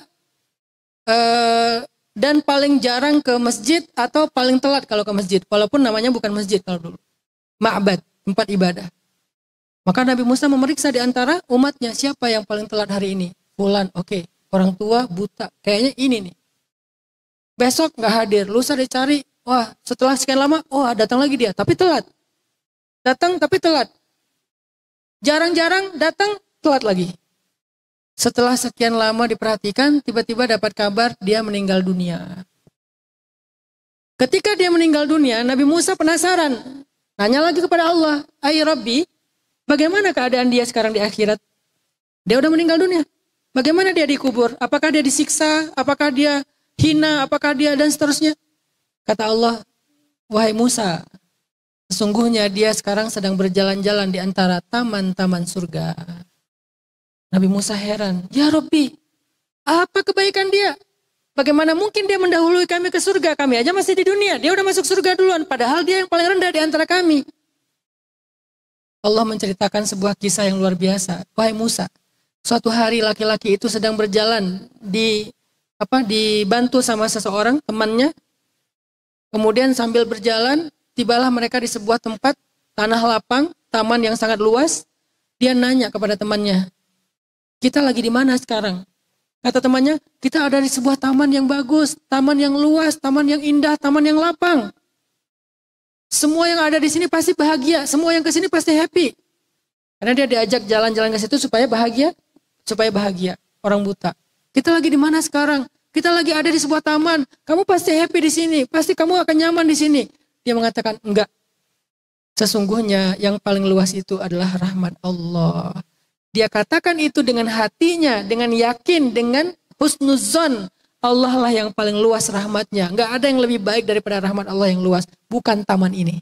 uh, dan paling jarang ke masjid atau paling telat kalau ke masjid." Walaupun namanya bukan masjid kalau dulu. Ma'bad, tempat ibadah. Maka Nabi Musa memeriksa di antara umatnya, siapa yang paling telat hari ini? Bulan, oke. Okay. Orang tua, buta, kayaknya ini nih. Besok gak hadir, lusa dicari. Wah, setelah sekian lama, oh datang lagi dia, tapi telat. Datang tapi telat. Jarang-jarang datang, telat lagi. Setelah sekian lama diperhatikan, tiba-tiba dapat kabar dia meninggal dunia. Ketika dia meninggal dunia, Nabi Musa penasaran. Nanya lagi kepada Allah, "Ay Rabbi, bagaimana keadaan dia sekarang di akhirat? Dia udah meninggal dunia. Bagaimana dia dikubur? Apakah dia disiksa? Apakah dia hina? Apakah dia dan seterusnya?" Kata Allah, "Wahai Musa, sesungguhnya dia sekarang sedang berjalan-jalan di antara taman-taman surga." Nabi Musa heran, "Ya Rabbi, apa kebaikan dia? Bagaimana mungkin dia mendahului kami ke surga? Kami aja masih di dunia, dia udah masuk surga duluan. Padahal dia yang paling rendah di antara kami." Allah menceritakan sebuah kisah yang luar biasa. Wahai Musa, suatu hari laki-laki itu sedang berjalan di apa dibantu sama seseorang temannya. Kemudian sambil berjalan, tibalah mereka di sebuah tempat tanah lapang, taman yang sangat luas. Dia nanya kepada temannya, "Kita lagi di mana sekarang?" Kata temannya, "Kita ada di sebuah taman yang bagus, taman yang luas, taman yang indah, taman yang lapang. Semua yang ada di sini pasti bahagia, semua yang ke sini pasti happy." Karena dia diajak jalan-jalan ke situ supaya bahagia, supaya bahagia, orang buta. "Kita lagi di mana sekarang? Kita lagi ada di sebuah taman. Kamu pasti happy di sini, pasti kamu akan nyaman di sini." Dia mengatakan, "Enggak. Sesungguhnya yang paling luas itu adalah rahmat Allah." Dia katakan itu dengan hatinya, dengan yakin, dengan husnuzon. Allah lah yang paling luas rahmatnya. Enggak ada yang lebih baik daripada rahmat Allah yang luas. Bukan taman ini.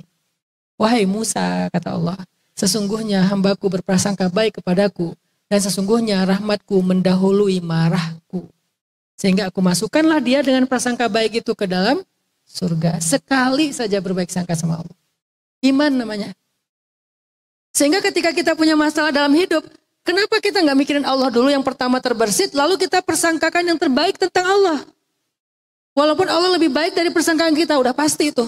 "Wahai Musa," kata Allah, "sesungguhnya hambaku berprasangka baik kepadaku. Dan sesungguhnya rahmatku mendahului marahku. Sehingga aku masukkanlah dia dengan prasangka baik itu ke dalam surga." Sekali saja berbaik sangka sama Allah. Iman namanya. Sehingga ketika kita punya masalah dalam hidup, kenapa kita nggak mikirin Allah dulu yang pertama terbersit, lalu kita persangkakan yang terbaik tentang Allah. Walaupun Allah lebih baik dari persangkaan kita, udah pasti itu.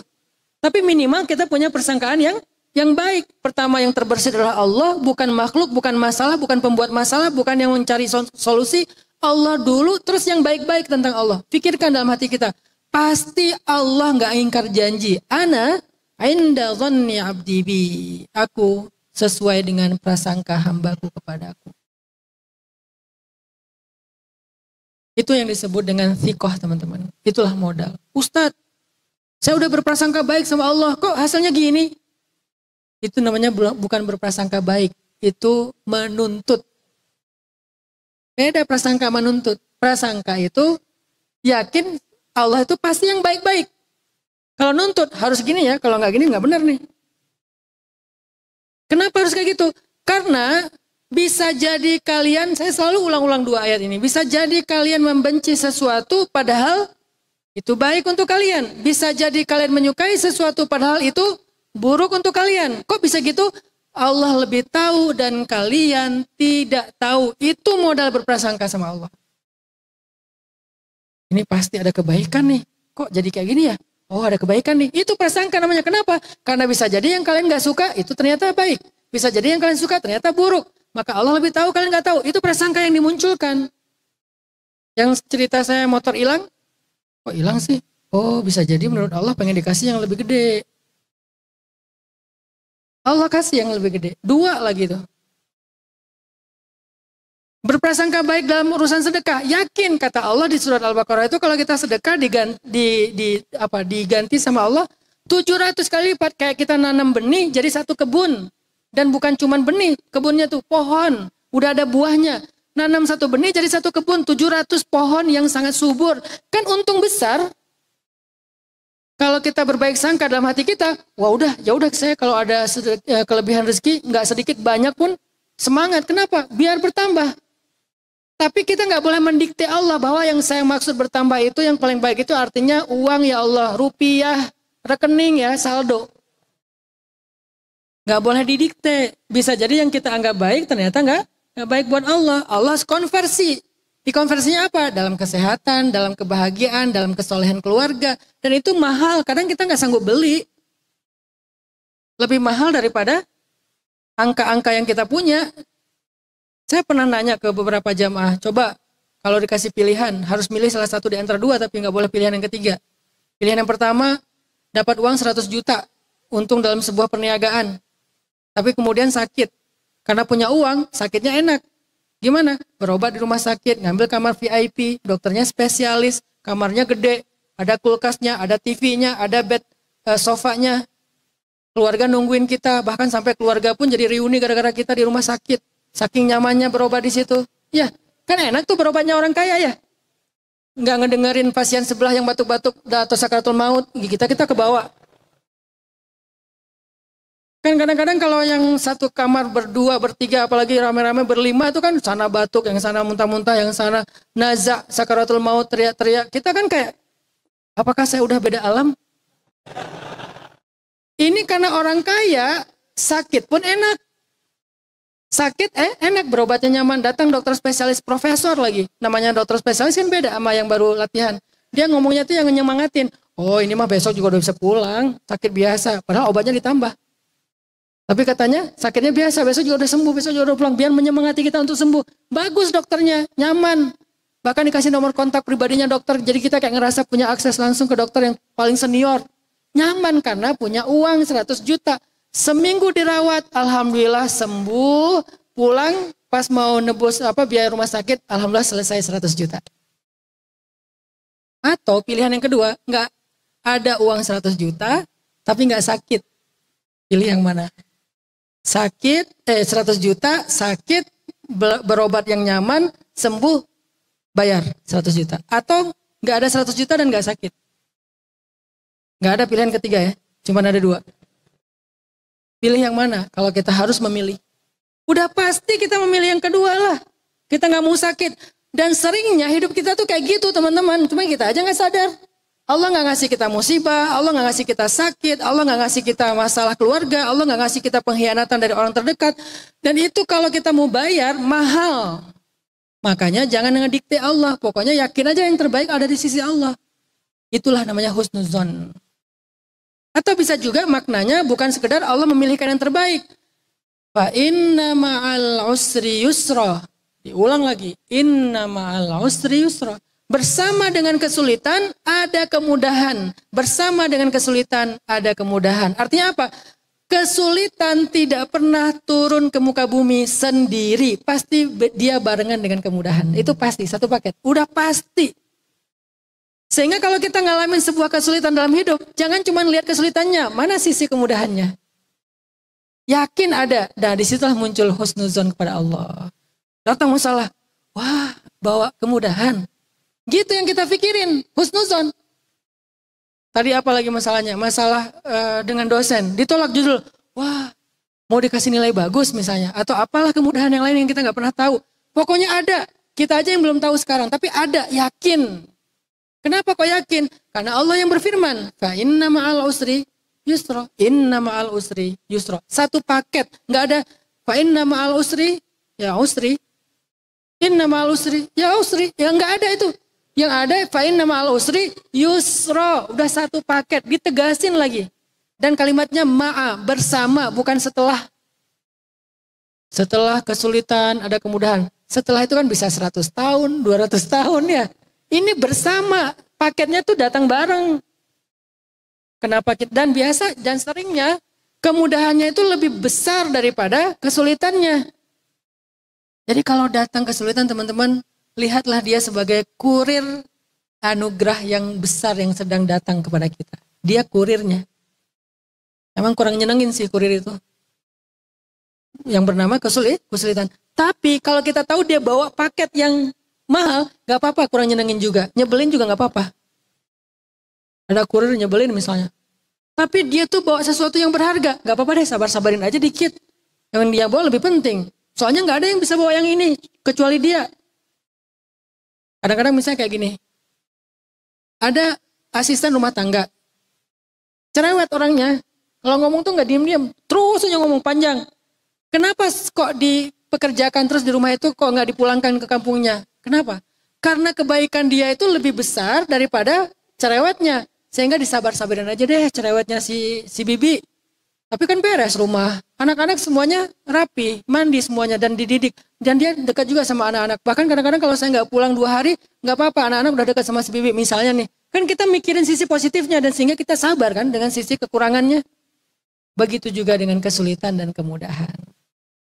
Tapi minimal kita punya persangkaan yang yang baik. Pertama yang terbersit adalah Allah, bukan makhluk, bukan masalah, bukan pembuat masalah, bukan yang mencari solusi. Allah dulu, terus yang baik-baik tentang Allah. Pikirkan dalam hati kita. Pasti Allah nggak ingkar janji. Ana inda dhanni abdi bi. Aku sesuai dengan prasangka hambaku kepadaku. Itu yang disebut dengan thiqoh, teman-teman. Itulah modal. "Ustadz, saya udah berprasangka baik sama Allah, kok hasilnya gini?" Itu namanya bukan berprasangka baik. Itu menuntut. Beda prasangka menuntut. Prasangka itu yakin Allah itu pasti yang baik-baik. Kalau nuntut harus gini ya, kalau nggak gini nggak benar nih. Kenapa harus kayak gitu? Karena bisa jadi kalian, saya selalu ulang-ulang dua ayat ini. Bisa jadi kalian membenci sesuatu padahal itu baik untuk kalian. Bisa jadi kalian menyukai sesuatu padahal itu buruk untuk kalian. Kok bisa gitu? Allah lebih tahu dan kalian tidak tahu. Itu modal berprasangka sama Allah. Ini pasti ada kebaikan nih. Kok jadi kayak gini ya? Oh, ada kebaikan nih. Itu prasangka namanya. Kenapa? Karena bisa jadi yang kalian gak suka itu ternyata baik. Bisa jadi yang kalian suka ternyata buruk. Maka Allah lebih tahu kalian gak tahu. Itu prasangka yang dimunculkan. Yang cerita saya motor hilang. Kok hilang sih? Oh, bisa jadi menurut Allah pengen dikasih yang lebih gede. Allah kasih yang lebih gede. Dua lagi tuh. Berprasangka baik dalam urusan sedekah, yakin kata Allah di surat Al-Baqarah itu kalau kita sedekah diganti, di, di, apa, diganti sama Allah tujuh ratus kali lipat. Kayak kita nanam benih jadi satu kebun. Dan bukan cuman benih, kebunnya tuh pohon, udah ada buahnya. Nanam satu benih jadi satu kebun, tujuh ratus pohon yang sangat subur. Kan untung besar. Kalau kita berbaik sangka dalam hati kita, wah udah, ya udah saya kalau ada kelebihan rezeki, nggak sedikit banyak pun semangat. Kenapa? Biar bertambah. Tapi kita nggak boleh mendikte Allah bahwa yang saya maksud bertambah itu yang paling baik itu artinya uang ya Allah, rupiah, rekening ya, saldo. Nggak boleh didikte. Bisa jadi yang kita anggap baik ternyata nggak nggak baik buat Allah. Allah konversi. Dikonversinya apa? Dalam kesehatan, dalam kebahagiaan, dalam kesolehan keluarga. Dan itu mahal. Kadang kita nggak sanggup beli. Lebih mahal daripada angka-angka yang kita punya. Saya pernah nanya ke beberapa jamaah, coba kalau dikasih pilihan, harus milih salah satu di antara dua, tapi nggak boleh pilihan yang ketiga. Pilihan yang pertama, dapat uang seratus juta, untung dalam sebuah perniagaan. Tapi kemudian sakit. Karena punya uang, sakitnya enak. Gimana? Berobat di rumah sakit, ngambil kamar V I P, dokternya spesialis, kamarnya gede, ada kulkasnya, ada T V-nya, ada bed, uh, sofanya. Keluarga nungguin kita, bahkan sampai keluarga pun jadi reuni gara-gara kita di rumah sakit. Saking nyamannya berobat di situ. Ya, kan enak tuh berobatnya orang kaya ya. Nggak ngedengerin pasien sebelah yang batuk-batuk atau sakaratul maut. Kita kita kebawa. Kan kadang-kadang kalau yang satu kamar berdua, bertiga, apalagi rame-rame berlima itu kan sana batuk, yang sana muntah-muntah, yang sana nazak, sakaratul maut, teriak-teriak. Kita kan kayak, apakah saya udah beda alam? Ini karena orang kaya, sakit pun enak. Sakit, eh enak, berobatnya nyaman. Datang dokter spesialis, profesor lagi. Namanya dokter spesialis kan beda sama yang baru latihan. Dia ngomongnya tuh yang nyemangatin. Oh ini mah besok juga udah bisa pulang. Sakit biasa, padahal obatnya ditambah. Tapi katanya sakitnya biasa, besok juga udah sembuh, besok juga udah pulang. Biar menyemangati kita untuk sembuh. Bagus dokternya, nyaman. Bahkan dikasih nomor kontak pribadinya dokter. Jadi kita kayak ngerasa punya akses langsung ke dokter yang paling senior. Nyaman karena punya uang seratus juta. Seminggu dirawat, alhamdulillah sembuh, pulang pas mau nebus apa biaya rumah sakit, alhamdulillah selesai seratus juta. Atau pilihan yang kedua, nggak ada uang seratus juta tapi nggak sakit. Pilih yang mana? Sakit, eh seratus juta, sakit, berobat yang nyaman, sembuh, bayar seratus juta. Atau nggak ada seratus juta dan nggak sakit. Nggak ada pilihan ketiga ya, cuma ada dua. Pilih yang mana kalau kita harus memilih? Udah pasti kita memilih yang kedua lah. Kita nggak mau sakit. Dan seringnya hidup kita tuh kayak gitu teman-teman. Cuma kita aja nggak sadar. Allah nggak ngasih kita musibah, Allah nggak ngasih kita sakit, Allah nggak ngasih kita masalah keluarga, Allah nggak ngasih kita pengkhianatan dari orang terdekat. Dan itu kalau kita mau bayar mahal. Makanya jangan ngedikte Allah. Pokoknya yakin aja yang terbaik ada di sisi Allah. Itulah namanya husnuzon. Atau bisa juga maknanya bukan sekedar Allah memilihkan yang terbaik. Fa inna ma'al usri yusra. Diulang lagi. Inna ma'al usri yusra. Bersama dengan kesulitan ada kemudahan. Bersama dengan kesulitan ada kemudahan. Artinya apa? Kesulitan tidak pernah turun ke muka bumi sendiri. Pasti dia barengan dengan kemudahan. Itu pasti, satu paket. Udah pasti. Sehingga kalau kita ngalamin sebuah kesulitan dalam hidup, jangan cuma lihat kesulitannya, mana sisi kemudahannya. Yakin ada, nah disitulah muncul husnuzon kepada Allah. Datang masalah, wah bawa kemudahan. Gitu yang kita pikirin, husnuzon. Tadi apa lagi masalahnya? Masalah uh, dengan dosen, ditolak judul, wah mau dikasih nilai bagus misalnya, atau apalah kemudahan yang lain yang kita nggak pernah tahu. Pokoknya ada, kita aja yang belum tahu sekarang, tapi ada, yakin. Kenapa kau yakin? Karena Allah yang berfirman, fa inna ma'al usri yusra, inna ma'al usri yusra. Satu paket, nggak ada fa inna ma'al usri ya usri, inna ma'al usri ya usri, yang nggak ada itu. Yang ada fa inna ma'al usri yusra, udah satu paket, ditegasin lagi. Dan kalimatnya ma'a, bersama, bukan setelah. Setelah kesulitan ada kemudahan. Setelah itu kan bisa seratus tahun, dua ratus tahun ya. Ini bersama, paketnya tuh datang bareng. Kenapa kita? Dan biasa, dan seringnya kemudahannya itu lebih besar daripada kesulitannya. Jadi kalau datang kesulitan teman-teman, lihatlah dia sebagai kurir anugerah yang besar yang sedang datang kepada kita. Dia kurirnya. Emang kurang nyenengin sih kurir itu. Yang bernama kesulitan. Tapi kalau kita tahu dia bawa paket yang mahal, gak apa-apa, kurang nyenengin juga. Nyebelin juga gak apa-apa. Ada kurir nyebelin misalnya. Tapi dia tuh bawa sesuatu yang berharga. Gak apa-apa deh, sabar-sabarin aja dikit. Yang dia bawa lebih penting. Soalnya gak ada yang bisa bawa yang ini, kecuali dia. Kadang-kadang misalnya kayak gini. Ada asisten rumah tangga. Cerewet orangnya. Kalau ngomong tuh gak diem-diem. Terus aja ngomong panjang. Kenapa kok dipekerjakan terus di rumah itu kok gak dipulangkan ke kampungnya? Kenapa? Karena kebaikan dia itu lebih besar daripada cerewetnya. Sehingga disabar-sabarin aja deh cerewetnya si, si bibi. Tapi kan beres rumah. Anak-anak semuanya rapi, mandi semuanya dan dididik. Dan dia dekat juga sama anak-anak. Bahkan kadang-kadang kalau saya nggak pulang dua hari, nggak apa-apa, anak-anak udah dekat sama si bibi misalnya nih. Kan kita mikirin sisi positifnya dan sehingga kita sabar kan dengan sisi kekurangannya. Begitu juga dengan kesulitan dan kemudahan.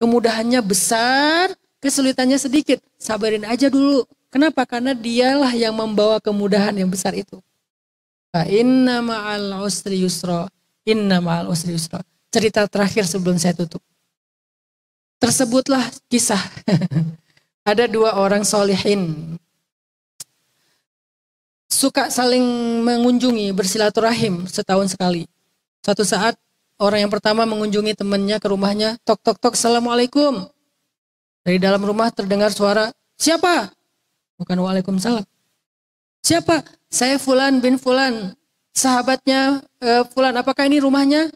Kemudahannya besar, kesulitannya sedikit, sabarin aja dulu. Kenapa? Karena dialah yang membawa kemudahan yang besar itu. Fa inna ma'al usri yusra, inna ma'al usri yusra. Cerita terakhir sebelum saya tutup. Tersebutlah kisah. Ada dua orang solihin. Suka saling mengunjungi, bersilaturahim setahun sekali. Suatu saat orang yang pertama mengunjungi temannya ke rumahnya. Tok tok tok, assalamualaikum. Dari dalam rumah terdengar suara, siapa? Bukan waalaikumsalam. Siapa? Saya Fulan bin Fulan. Sahabatnya e, Fulan, apakah ini rumahnya?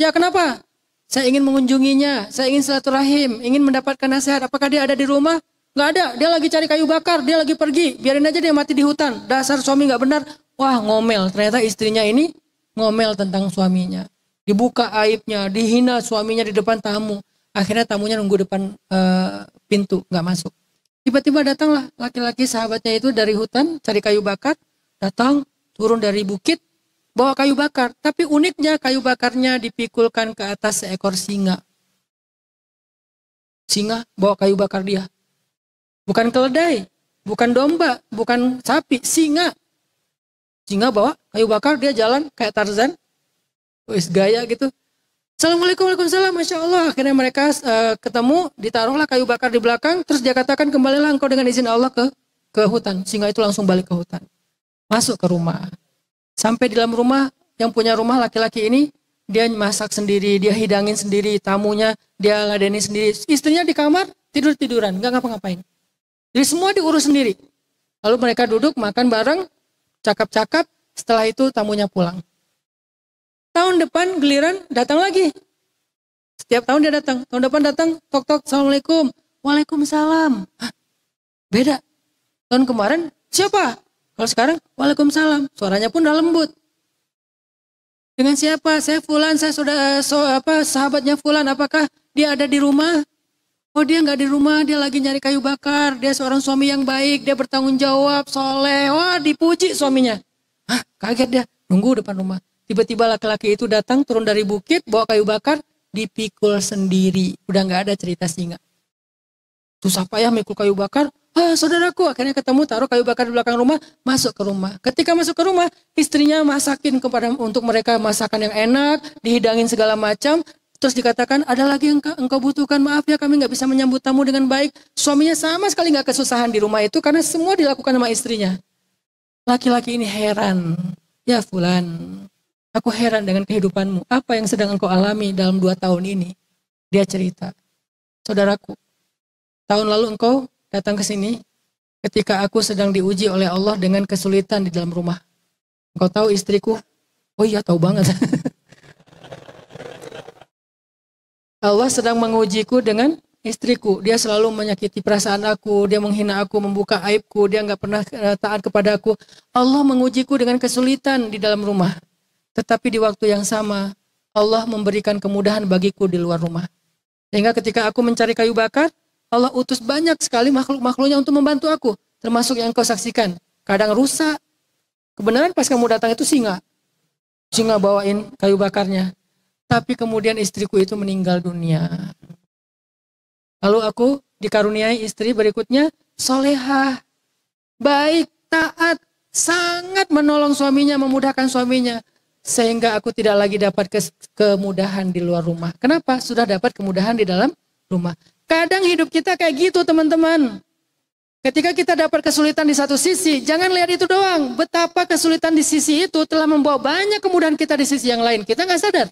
Ya kenapa? Saya ingin mengunjunginya, saya ingin silaturahim, ingin mendapatkan nasihat. Apakah dia ada di rumah? Nggak ada, dia lagi cari kayu bakar, dia lagi pergi. Biarin aja dia mati di hutan. Dasar suami nggak benar. Wah, ngomel. Ternyata istrinya ini ngomel tentang suaminya. Dibuka aibnya, dihina suaminya di depan tamu. Akhirnya tamunya nunggu depan uh, pintu, nggak masuk. Tiba-tiba datanglah laki-laki sahabatnya itu dari hutan, cari kayu bakar. Datang, turun dari bukit, bawa kayu bakar. Tapi uniknya kayu bakarnya dipikulkan ke atas seekor singa. Singa bawa kayu bakar dia. Bukan keledai, bukan domba, bukan sapi, singa. Singa bawa kayu bakar, dia jalan kayak Tarzan. Wis gaya gitu. Assalamualaikum, waalaikumsalam, Masya Allah. Akhirnya mereka uh, ketemu, ditaruhlah kayu bakar di belakang. Terus dia katakan, kembalilah engkau dengan izin Allah ke, ke hutan. Singa itu langsung balik ke hutan. Masuk ke rumah. Sampai di dalam rumah, yang punya rumah laki-laki ini, dia masak sendiri, dia hidangin sendiri, tamunya dia ladeni sendiri. Istrinya di kamar, tidur-tiduran, nggak ngapa-ngapain. Jadi semua diurus sendiri. Lalu mereka duduk, makan bareng, cakap-cakap, setelah itu tamunya pulang. Tahun depan giliran datang lagi. Setiap tahun dia datang, tahun depan datang, tok-tok, Assalamualaikum. Waalaikumsalam. Hah, beda. Tahun kemarin, siapa? Kalau sekarang, waalaikumsalam. Suaranya pun udah lembut. Dengan siapa? Saya fulan, saya sudah so, apa sahabatnya fulan. Apakah dia ada di rumah? Oh, dia nggak di rumah, dia lagi nyari kayu bakar. Dia seorang suami yang baik, dia bertanggung jawab, soleh. Wah, dipuji suaminya. Hah, kaget dia. Nunggu depan rumah. Tiba-tiba laki-laki itu datang, turun dari bukit, bawa kayu bakar, dipikul sendiri. Udah nggak ada cerita singa. Susah payah mikul kayu bakar. Ah, saudaraku, akhirnya ketemu, taruh kayu bakar di belakang rumah, masuk ke rumah. Ketika masuk ke rumah, istrinya masakin kepada untuk mereka masakan yang enak, dihidangin segala macam. Terus dikatakan, ada lagi yang engkau, engkau butuhkan, maaf ya kami nggak bisa menyambut tamu dengan baik. Suaminya sama sekali nggak kesusahan di rumah itu karena semua dilakukan sama istrinya. Laki-laki ini heran, ya fulan, aku heran dengan kehidupanmu. Apa yang sedang engkau alami dalam dua tahun ini? Dia cerita, saudaraku, tahun lalu engkau datang ke sini ketika aku sedang diuji oleh Allah dengan kesulitan di dalam rumah. Engkau tahu istriku? Oh iya, tahu banget. Allah sedang mengujiku dengan istriku. Dia selalu menyakiti perasaan aku, dia menghina aku, membuka aibku, dia nggak pernah taat kepada aku. Allah mengujiku dengan kesulitan di dalam rumah. Tetapi di waktu yang sama, Allah memberikan kemudahan bagiku di luar rumah. Sehingga ketika aku mencari kayu bakar, Allah utus banyak sekali makhluk-makhluknya untuk membantu aku. Termasuk yang kau saksikan. Kadang rusa. Kebenaran pas kamu datang itu singa. Singa bawain kayu bakarnya. Tapi kemudian istriku itu meninggal dunia. Lalu aku dikaruniai istri berikutnya. Solehah. Baik, taat. Sangat menolong suaminya, memudahkan suaminya. Sehingga aku tidak lagi dapat ke- kemudahan di luar rumah. Kenapa? Sudah dapat kemudahan di dalam rumah. Kadang hidup kita kayak gitu teman-teman. Ketika kita dapat kesulitan di satu sisi, jangan lihat itu doang. Betapa kesulitan di sisi itu telah membawa banyak kemudahan kita di sisi yang lain. Kita nggak sadar.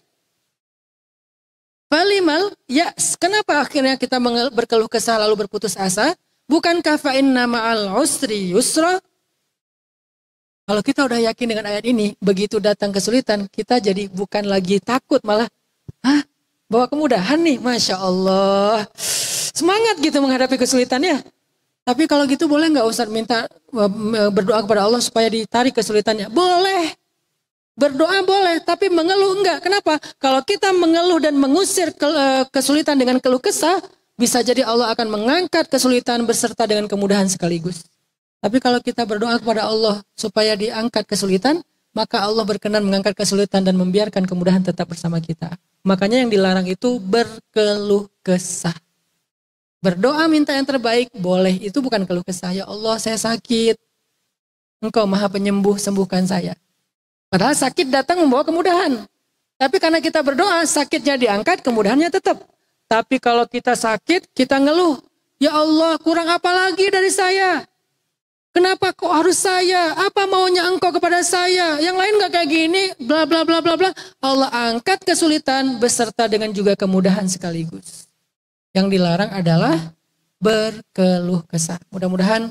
Falimal, ya kenapa akhirnya kita berkeluh kesah lalu berputus asa? Bukankah fa'inna ma'al usri yusra? Kalau kita udah yakin dengan ayat ini, begitu datang kesulitan, kita jadi bukan lagi takut malah, hah? Bawa kemudahan nih, Masya Allah. Semangat gitu menghadapi kesulitannya. Tapi kalau gitu boleh nggak Ustadz minta berdoa kepada Allah supaya ditarik kesulitannya? Boleh. Berdoa boleh, tapi mengeluh enggak. Kenapa? Kalau kita mengeluh dan mengusir kesulitan dengan keluh kesah, bisa jadi Allah akan mengangkat kesulitan beserta dengan kemudahan sekaligus. Tapi kalau kita berdoa kepada Allah supaya diangkat kesulitan, maka Allah berkenan mengangkat kesulitan dan membiarkan kemudahan tetap bersama kita. Makanya yang dilarang itu berkeluh kesah. Berdoa minta yang terbaik boleh, itu bukan keluh kesah. Ya Allah, saya sakit. Engkau Maha Penyembuh, sembuhkan saya. Padahal sakit datang membawa kemudahan. Tapi karena kita berdoa, sakitnya diangkat, kemudahannya tetap. Tapi kalau kita sakit, kita ngeluh. Ya Allah, kurang apa lagi dari saya? Kenapa kok harus saya? Apa maunya engkau kepada saya? Yang lain gak kayak gini, bla bla bla bla bla. Allah angkat kesulitan beserta dengan juga kemudahan sekaligus. Yang dilarang adalah berkeluh kesah. Mudah-mudahan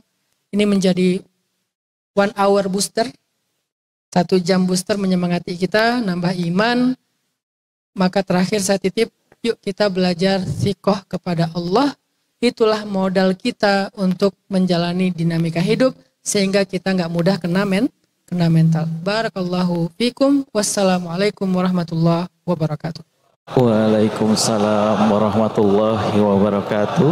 ini menjadi one hour booster. Satu jam booster menyemangati kita, nambah iman. Maka terakhir saya titip, Yuk kita belajar sikoh kepada Allah. Itulah modal kita untuk menjalani dinamika hidup sehingga kita nggak mudah kena men, kena mental. Barakallahu fikum. Wassalamualaikum warahmatullahi wabarakatuh. Waalaikumsalam warahmatullahi wabarakatuh.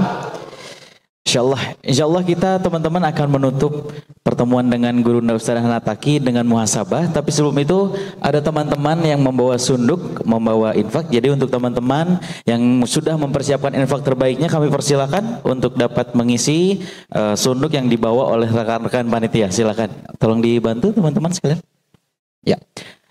Insyaallah, insyaallah kita teman-teman akan menutup pertemuan dengan guru Ustadz Hanan Attaki dengan muhasabah. Tapi sebelum itu ada teman-teman yang membawa sunduk, membawa infak. Jadi untuk teman-teman yang sudah mempersiapkan infak terbaiknya, kami persilakan untuk dapat mengisi uh, sunduk yang dibawa oleh rekan-rekan panitia. Silakan, tolong dibantu teman-teman sekalian. Ya.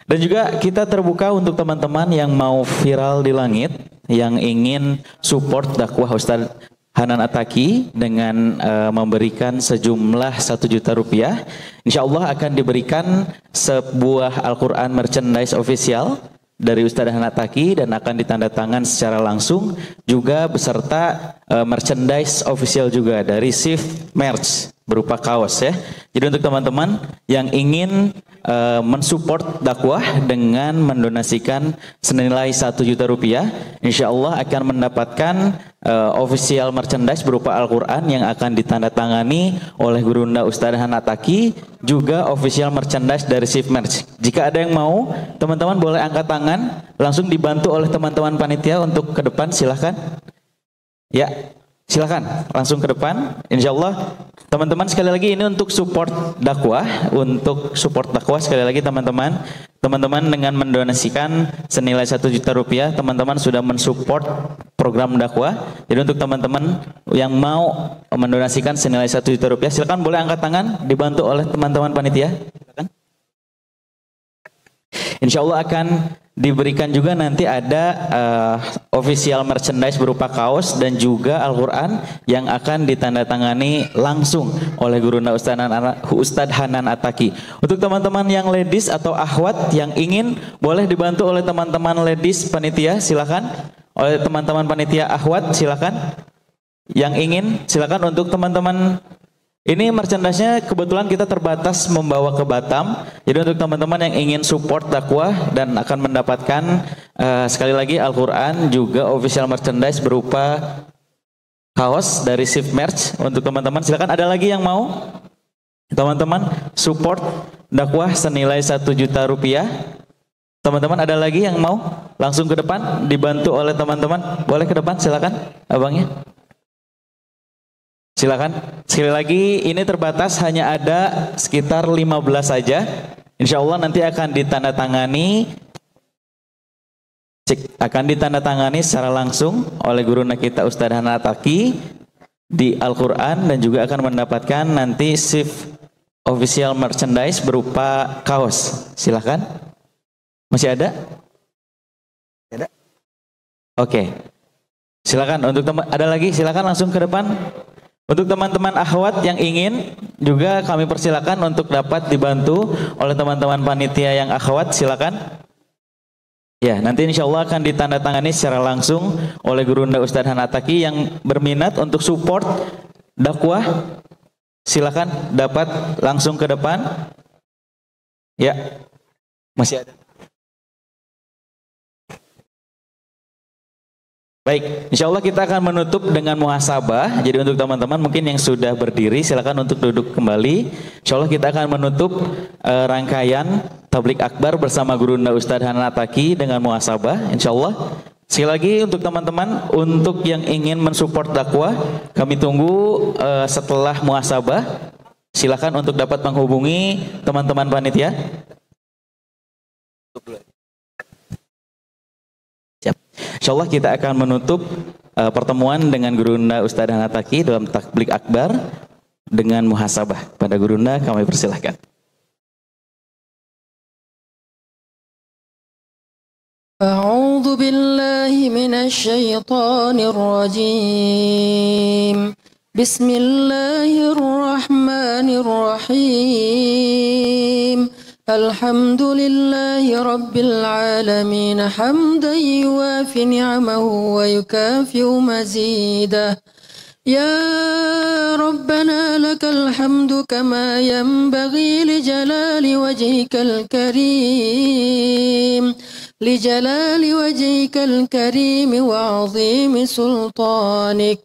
Dan juga kita terbuka untuk teman-teman yang mau viral di langit, yang ingin support dakwah Ustadz Hanan Attaki dengan uh, memberikan sejumlah satu juta rupiah. Insya Allah akan diberikan sebuah Al-Quran merchandise official dari Ustadz Hanan Attaki dan akan ditandatangan secara langsung, juga beserta uh, merchandise official juga dari Shift Merch berupa kaos ya. Jadi untuk teman-teman yang ingin uh, mensupport dakwah dengan mendonasikan senilai satu juta rupiah, insya Allah akan mendapatkan Uh, official merchandise berupa Al-Quran yang akan ditandatangani oleh Gurunda Ustadz Hanan Attaki, juga official merchandise dari Shift Merch. Jika ada yang mau, teman-teman boleh angkat tangan, langsung dibantu oleh teman-teman panitia untuk ke depan, silahkan. Ya, silahkan langsung ke depan. Insya Allah teman-teman sekali lagi ini untuk support dakwah, untuk support dakwah sekali lagi teman-teman. Teman-teman dengan mendonasikan senilai satu juta rupiah, teman-teman sudah mensupport program dakwah. Jadi untuk teman-teman yang mau mendonasikan senilai satu juta rupiah, silakan boleh angkat tangan, dibantu oleh teman-teman panitia. Silakan. Insya Allah akan diberikan juga nanti ada uh, official merchandise berupa kaos dan juga Al-Quran yang akan ditandatangani langsung oleh Gurunda Ustadz Hanan Attaki. Untuk teman-teman yang ladies atau akhwat yang ingin, boleh dibantu oleh teman-teman ladies panitia, silakan. Oleh teman-teman panitia akhwat, silakan. Yang ingin, silakan. Untuk teman-teman ini merchandise-nya kebetulan kita terbatas membawa ke Batam. Jadi untuk teman-teman yang ingin support dakwah dan akan mendapatkan uh, sekali lagi Al-Quran, juga official merchandise berupa kaos dari Shift Merch. Untuk teman-teman silakan, ada lagi yang mau? Teman-teman support dakwah senilai satu juta rupiah. Teman-teman ada lagi yang mau? Langsung ke depan, dibantu oleh teman-teman. Boleh ke depan, silakan abangnya. Silakan. Sekali lagi ini terbatas, hanya ada sekitar lima belas saja. Insya Allah nanti akan ditandatangani, akan ditandatangani secara langsung oleh guruna kita Ustadz Hanan Attaki di Al-Quran dan juga akan mendapatkan nanti Shift official merchandise berupa kaos. Silakan. Masih ada? Ada? Oke. Okay. Silakan. Untuk teman, ada lagi? Silakan langsung ke depan. Untuk teman-teman akhwat yang ingin, juga kami persilakan untuk dapat dibantu oleh teman-teman panitia yang akhwat, silakan. Ya, nanti insya Allah akan ditandatangani secara langsung oleh Gurunda Ustadz Hanan Attaki. Yang berminat untuk support dakwah, silakan dapat langsung ke depan. Ya, masih ada. Baik, insya Allah kita akan menutup dengan muhasabah. Jadi untuk teman-teman mungkin yang sudah berdiri, silakan untuk duduk kembali. Insya Allah kita akan menutup uh, rangkaian Tablik Akbar bersama Gurunda Ustadz Hanan Attaki dengan muhasabah, insya Allah. Sekali lagi untuk teman-teman, untuk yang ingin mensupport dakwah, kami tunggu uh, setelah muhasabah. Silakan untuk dapat menghubungi teman-teman panitia. Insya Allah kita akan menutup uh, pertemuan dengan Gurunda Ustadz Hanan Attaki dalam Tablik Akbar dengan muhasabah. Pada Gurunda kami persilahkan. A'udzu billahi minasy syaithanir rajim. Bismillahirrahmanirrahim. الحمد لله رب العالمين حمدا يوافي نعمه ويكافئ مزيده يا ربنا لك الحمد كما ينبغي لجلال وجهك الكريم لجلال وجهك الكريم وعظيم سلطانك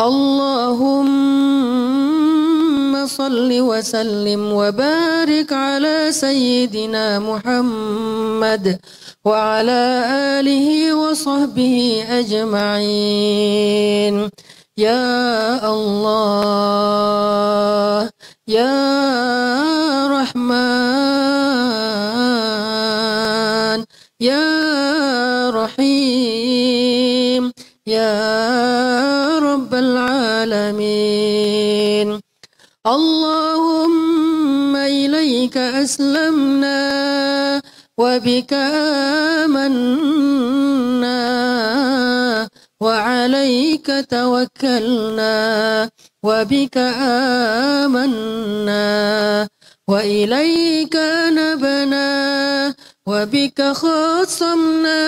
اللهم صل وسلم وبارك على سيدنا محمد وعلى آله وصحبه أجمعين يا الله يا رحمن يا رحيم يا رب العالمين اللهم إليك أسلمنا وبك آمنا وعليك توكلنا وبك آمنا وإليك نبنا وبك خاصمنا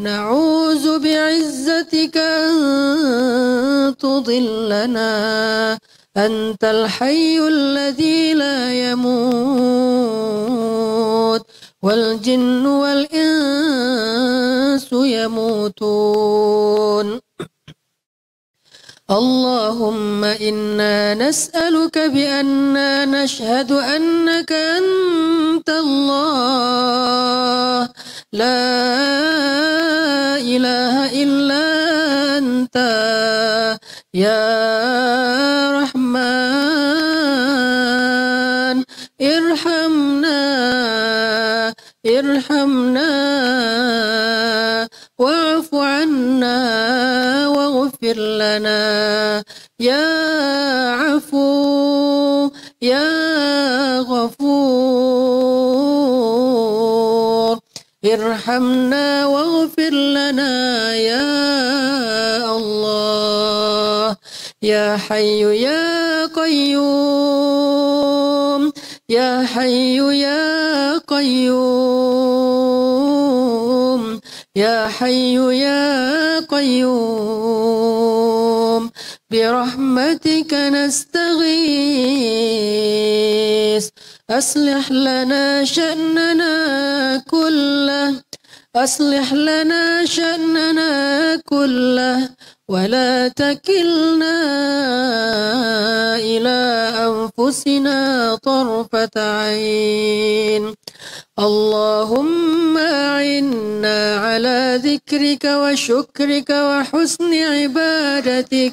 نعوذ بعزتك أن تضلنا أنت الحي الذي لا يموت والجن والإنس يموتون اللهم إنا نسألك بأننا نشهد أنك أنت الله لا إله إلا أنت يا رحمن ارحمنا ارحمنا واعف عنا واغفر لنا يا عفو يا غفور ارحمنا واغفر لنا يا الله يا حي يا قيوم يا حي يا قيوم يا حي يا قيوم برحمتك نستغيث أصلح لنا شأننا كله أصلح لنا شأننا كله ولا تكلنا إلى أنفسنا طرفة عين اللهم أعنا على ذكرك وشكرك وحسن عبادتك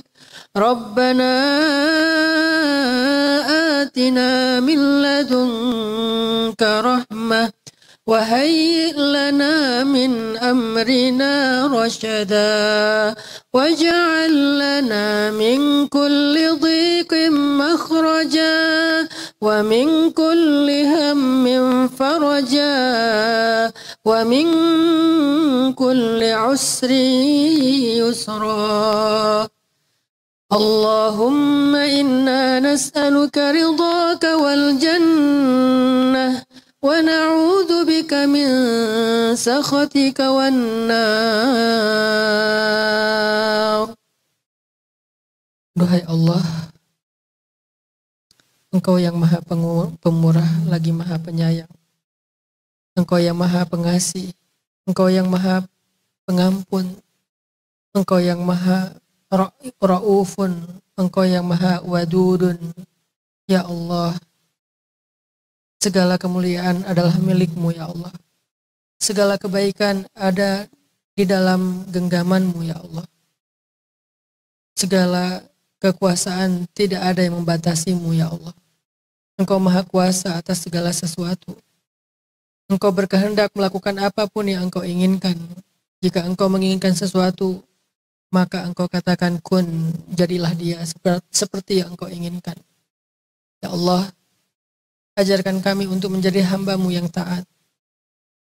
ربنا آتنا من لدنك رحمة وهيئ لنا من أمرنا رشدا واجعل لنا من كل ضيق مخرجا ومن كل هم فرجا ومن كل عسر يسرا اللهم إنا نسألك رضاك والجنة ونعوذ بك من سخطك والنار. Duhai Allah, Engkau yang maha pemurah lagi maha penyayang, Engkau yang maha pengasih, Engkau yang maha pengampun, Engkau yang maha ra'ufun, Engkau yang maha wadudun. Ya Allah, segala kemuliaan adalah milikmu ya Allah. Segala kebaikan ada di dalam genggamanmu ya Allah. Segala kekuasaan tidak ada yang membatasimu ya Allah. Engkau maha kuasa atas segala sesuatu. Engkau berkehendak melakukan apapun yang engkau inginkan. Jika engkau menginginkan sesuatu, maka engkau katakan kun, jadilah dia seperti yang engkau inginkan. Ya Allah, ajarkan kami untuk menjadi hambamu yang taat.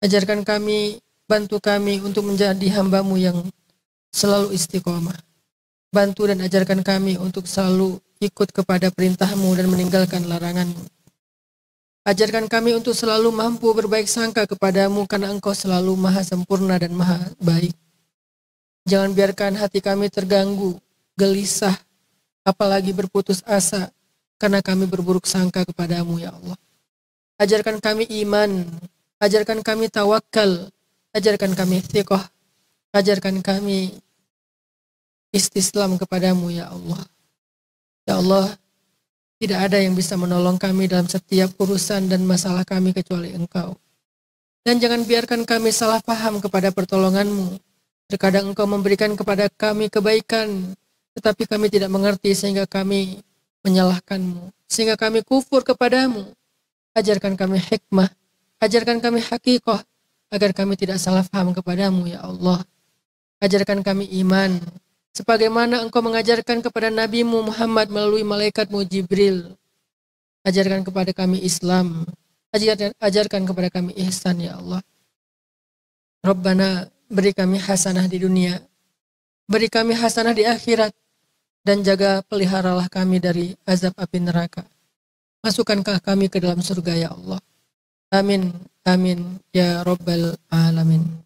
Ajarkan kami, bantu kami untuk menjadi hambamu yang selalu istiqomah. Bantu dan ajarkan kami untuk selalu ikut kepada perintahmu dan meninggalkan laranganmu. Ajarkan kami untuk selalu mampu berbaik sangka kepadamu karena engkau selalu maha sempurna dan maha baik. Jangan biarkan hati kami terganggu, gelisah, apalagi berputus asa karena kami berburuk sangka kepadamu ya Allah. Ajarkan kami iman, ajarkan kami tawakal, ajarkan kami thiqah, ajarkan kami istislam kepadamu ya Allah. Ya Allah, tidak ada yang bisa menolong kami dalam setiap urusan dan masalah kami kecuali Engkau. Dan jangan biarkan kami salah paham kepada pertolonganmu. Terkadang Engkau memberikan kepada kami kebaikan, tetapi kami tidak mengerti sehingga kami menyalahkanmu. Sehingga kami kufur kepadamu. Ajarkan kami hikmah, ajarkan kami hakikoh, agar kami tidak salah paham kepadamu ya Allah. Ajarkan kami iman, sebagaimana Engkau mengajarkan kepada Nabi-Mu Muhammad melalui malaikat-Mu Jibril. Ajarkan kepada kami Islam. Ajarkan, ajarkan kepada kami ihsan ya Allah. Rabbana, beri kami hasanah di dunia. Beri kami hasanah di akhirat. Dan jaga, peliharalah kami dari azab api neraka. Masukkankah kami ke dalam surga ya Allah. Amin. Amin. Ya Rabbal Alamin.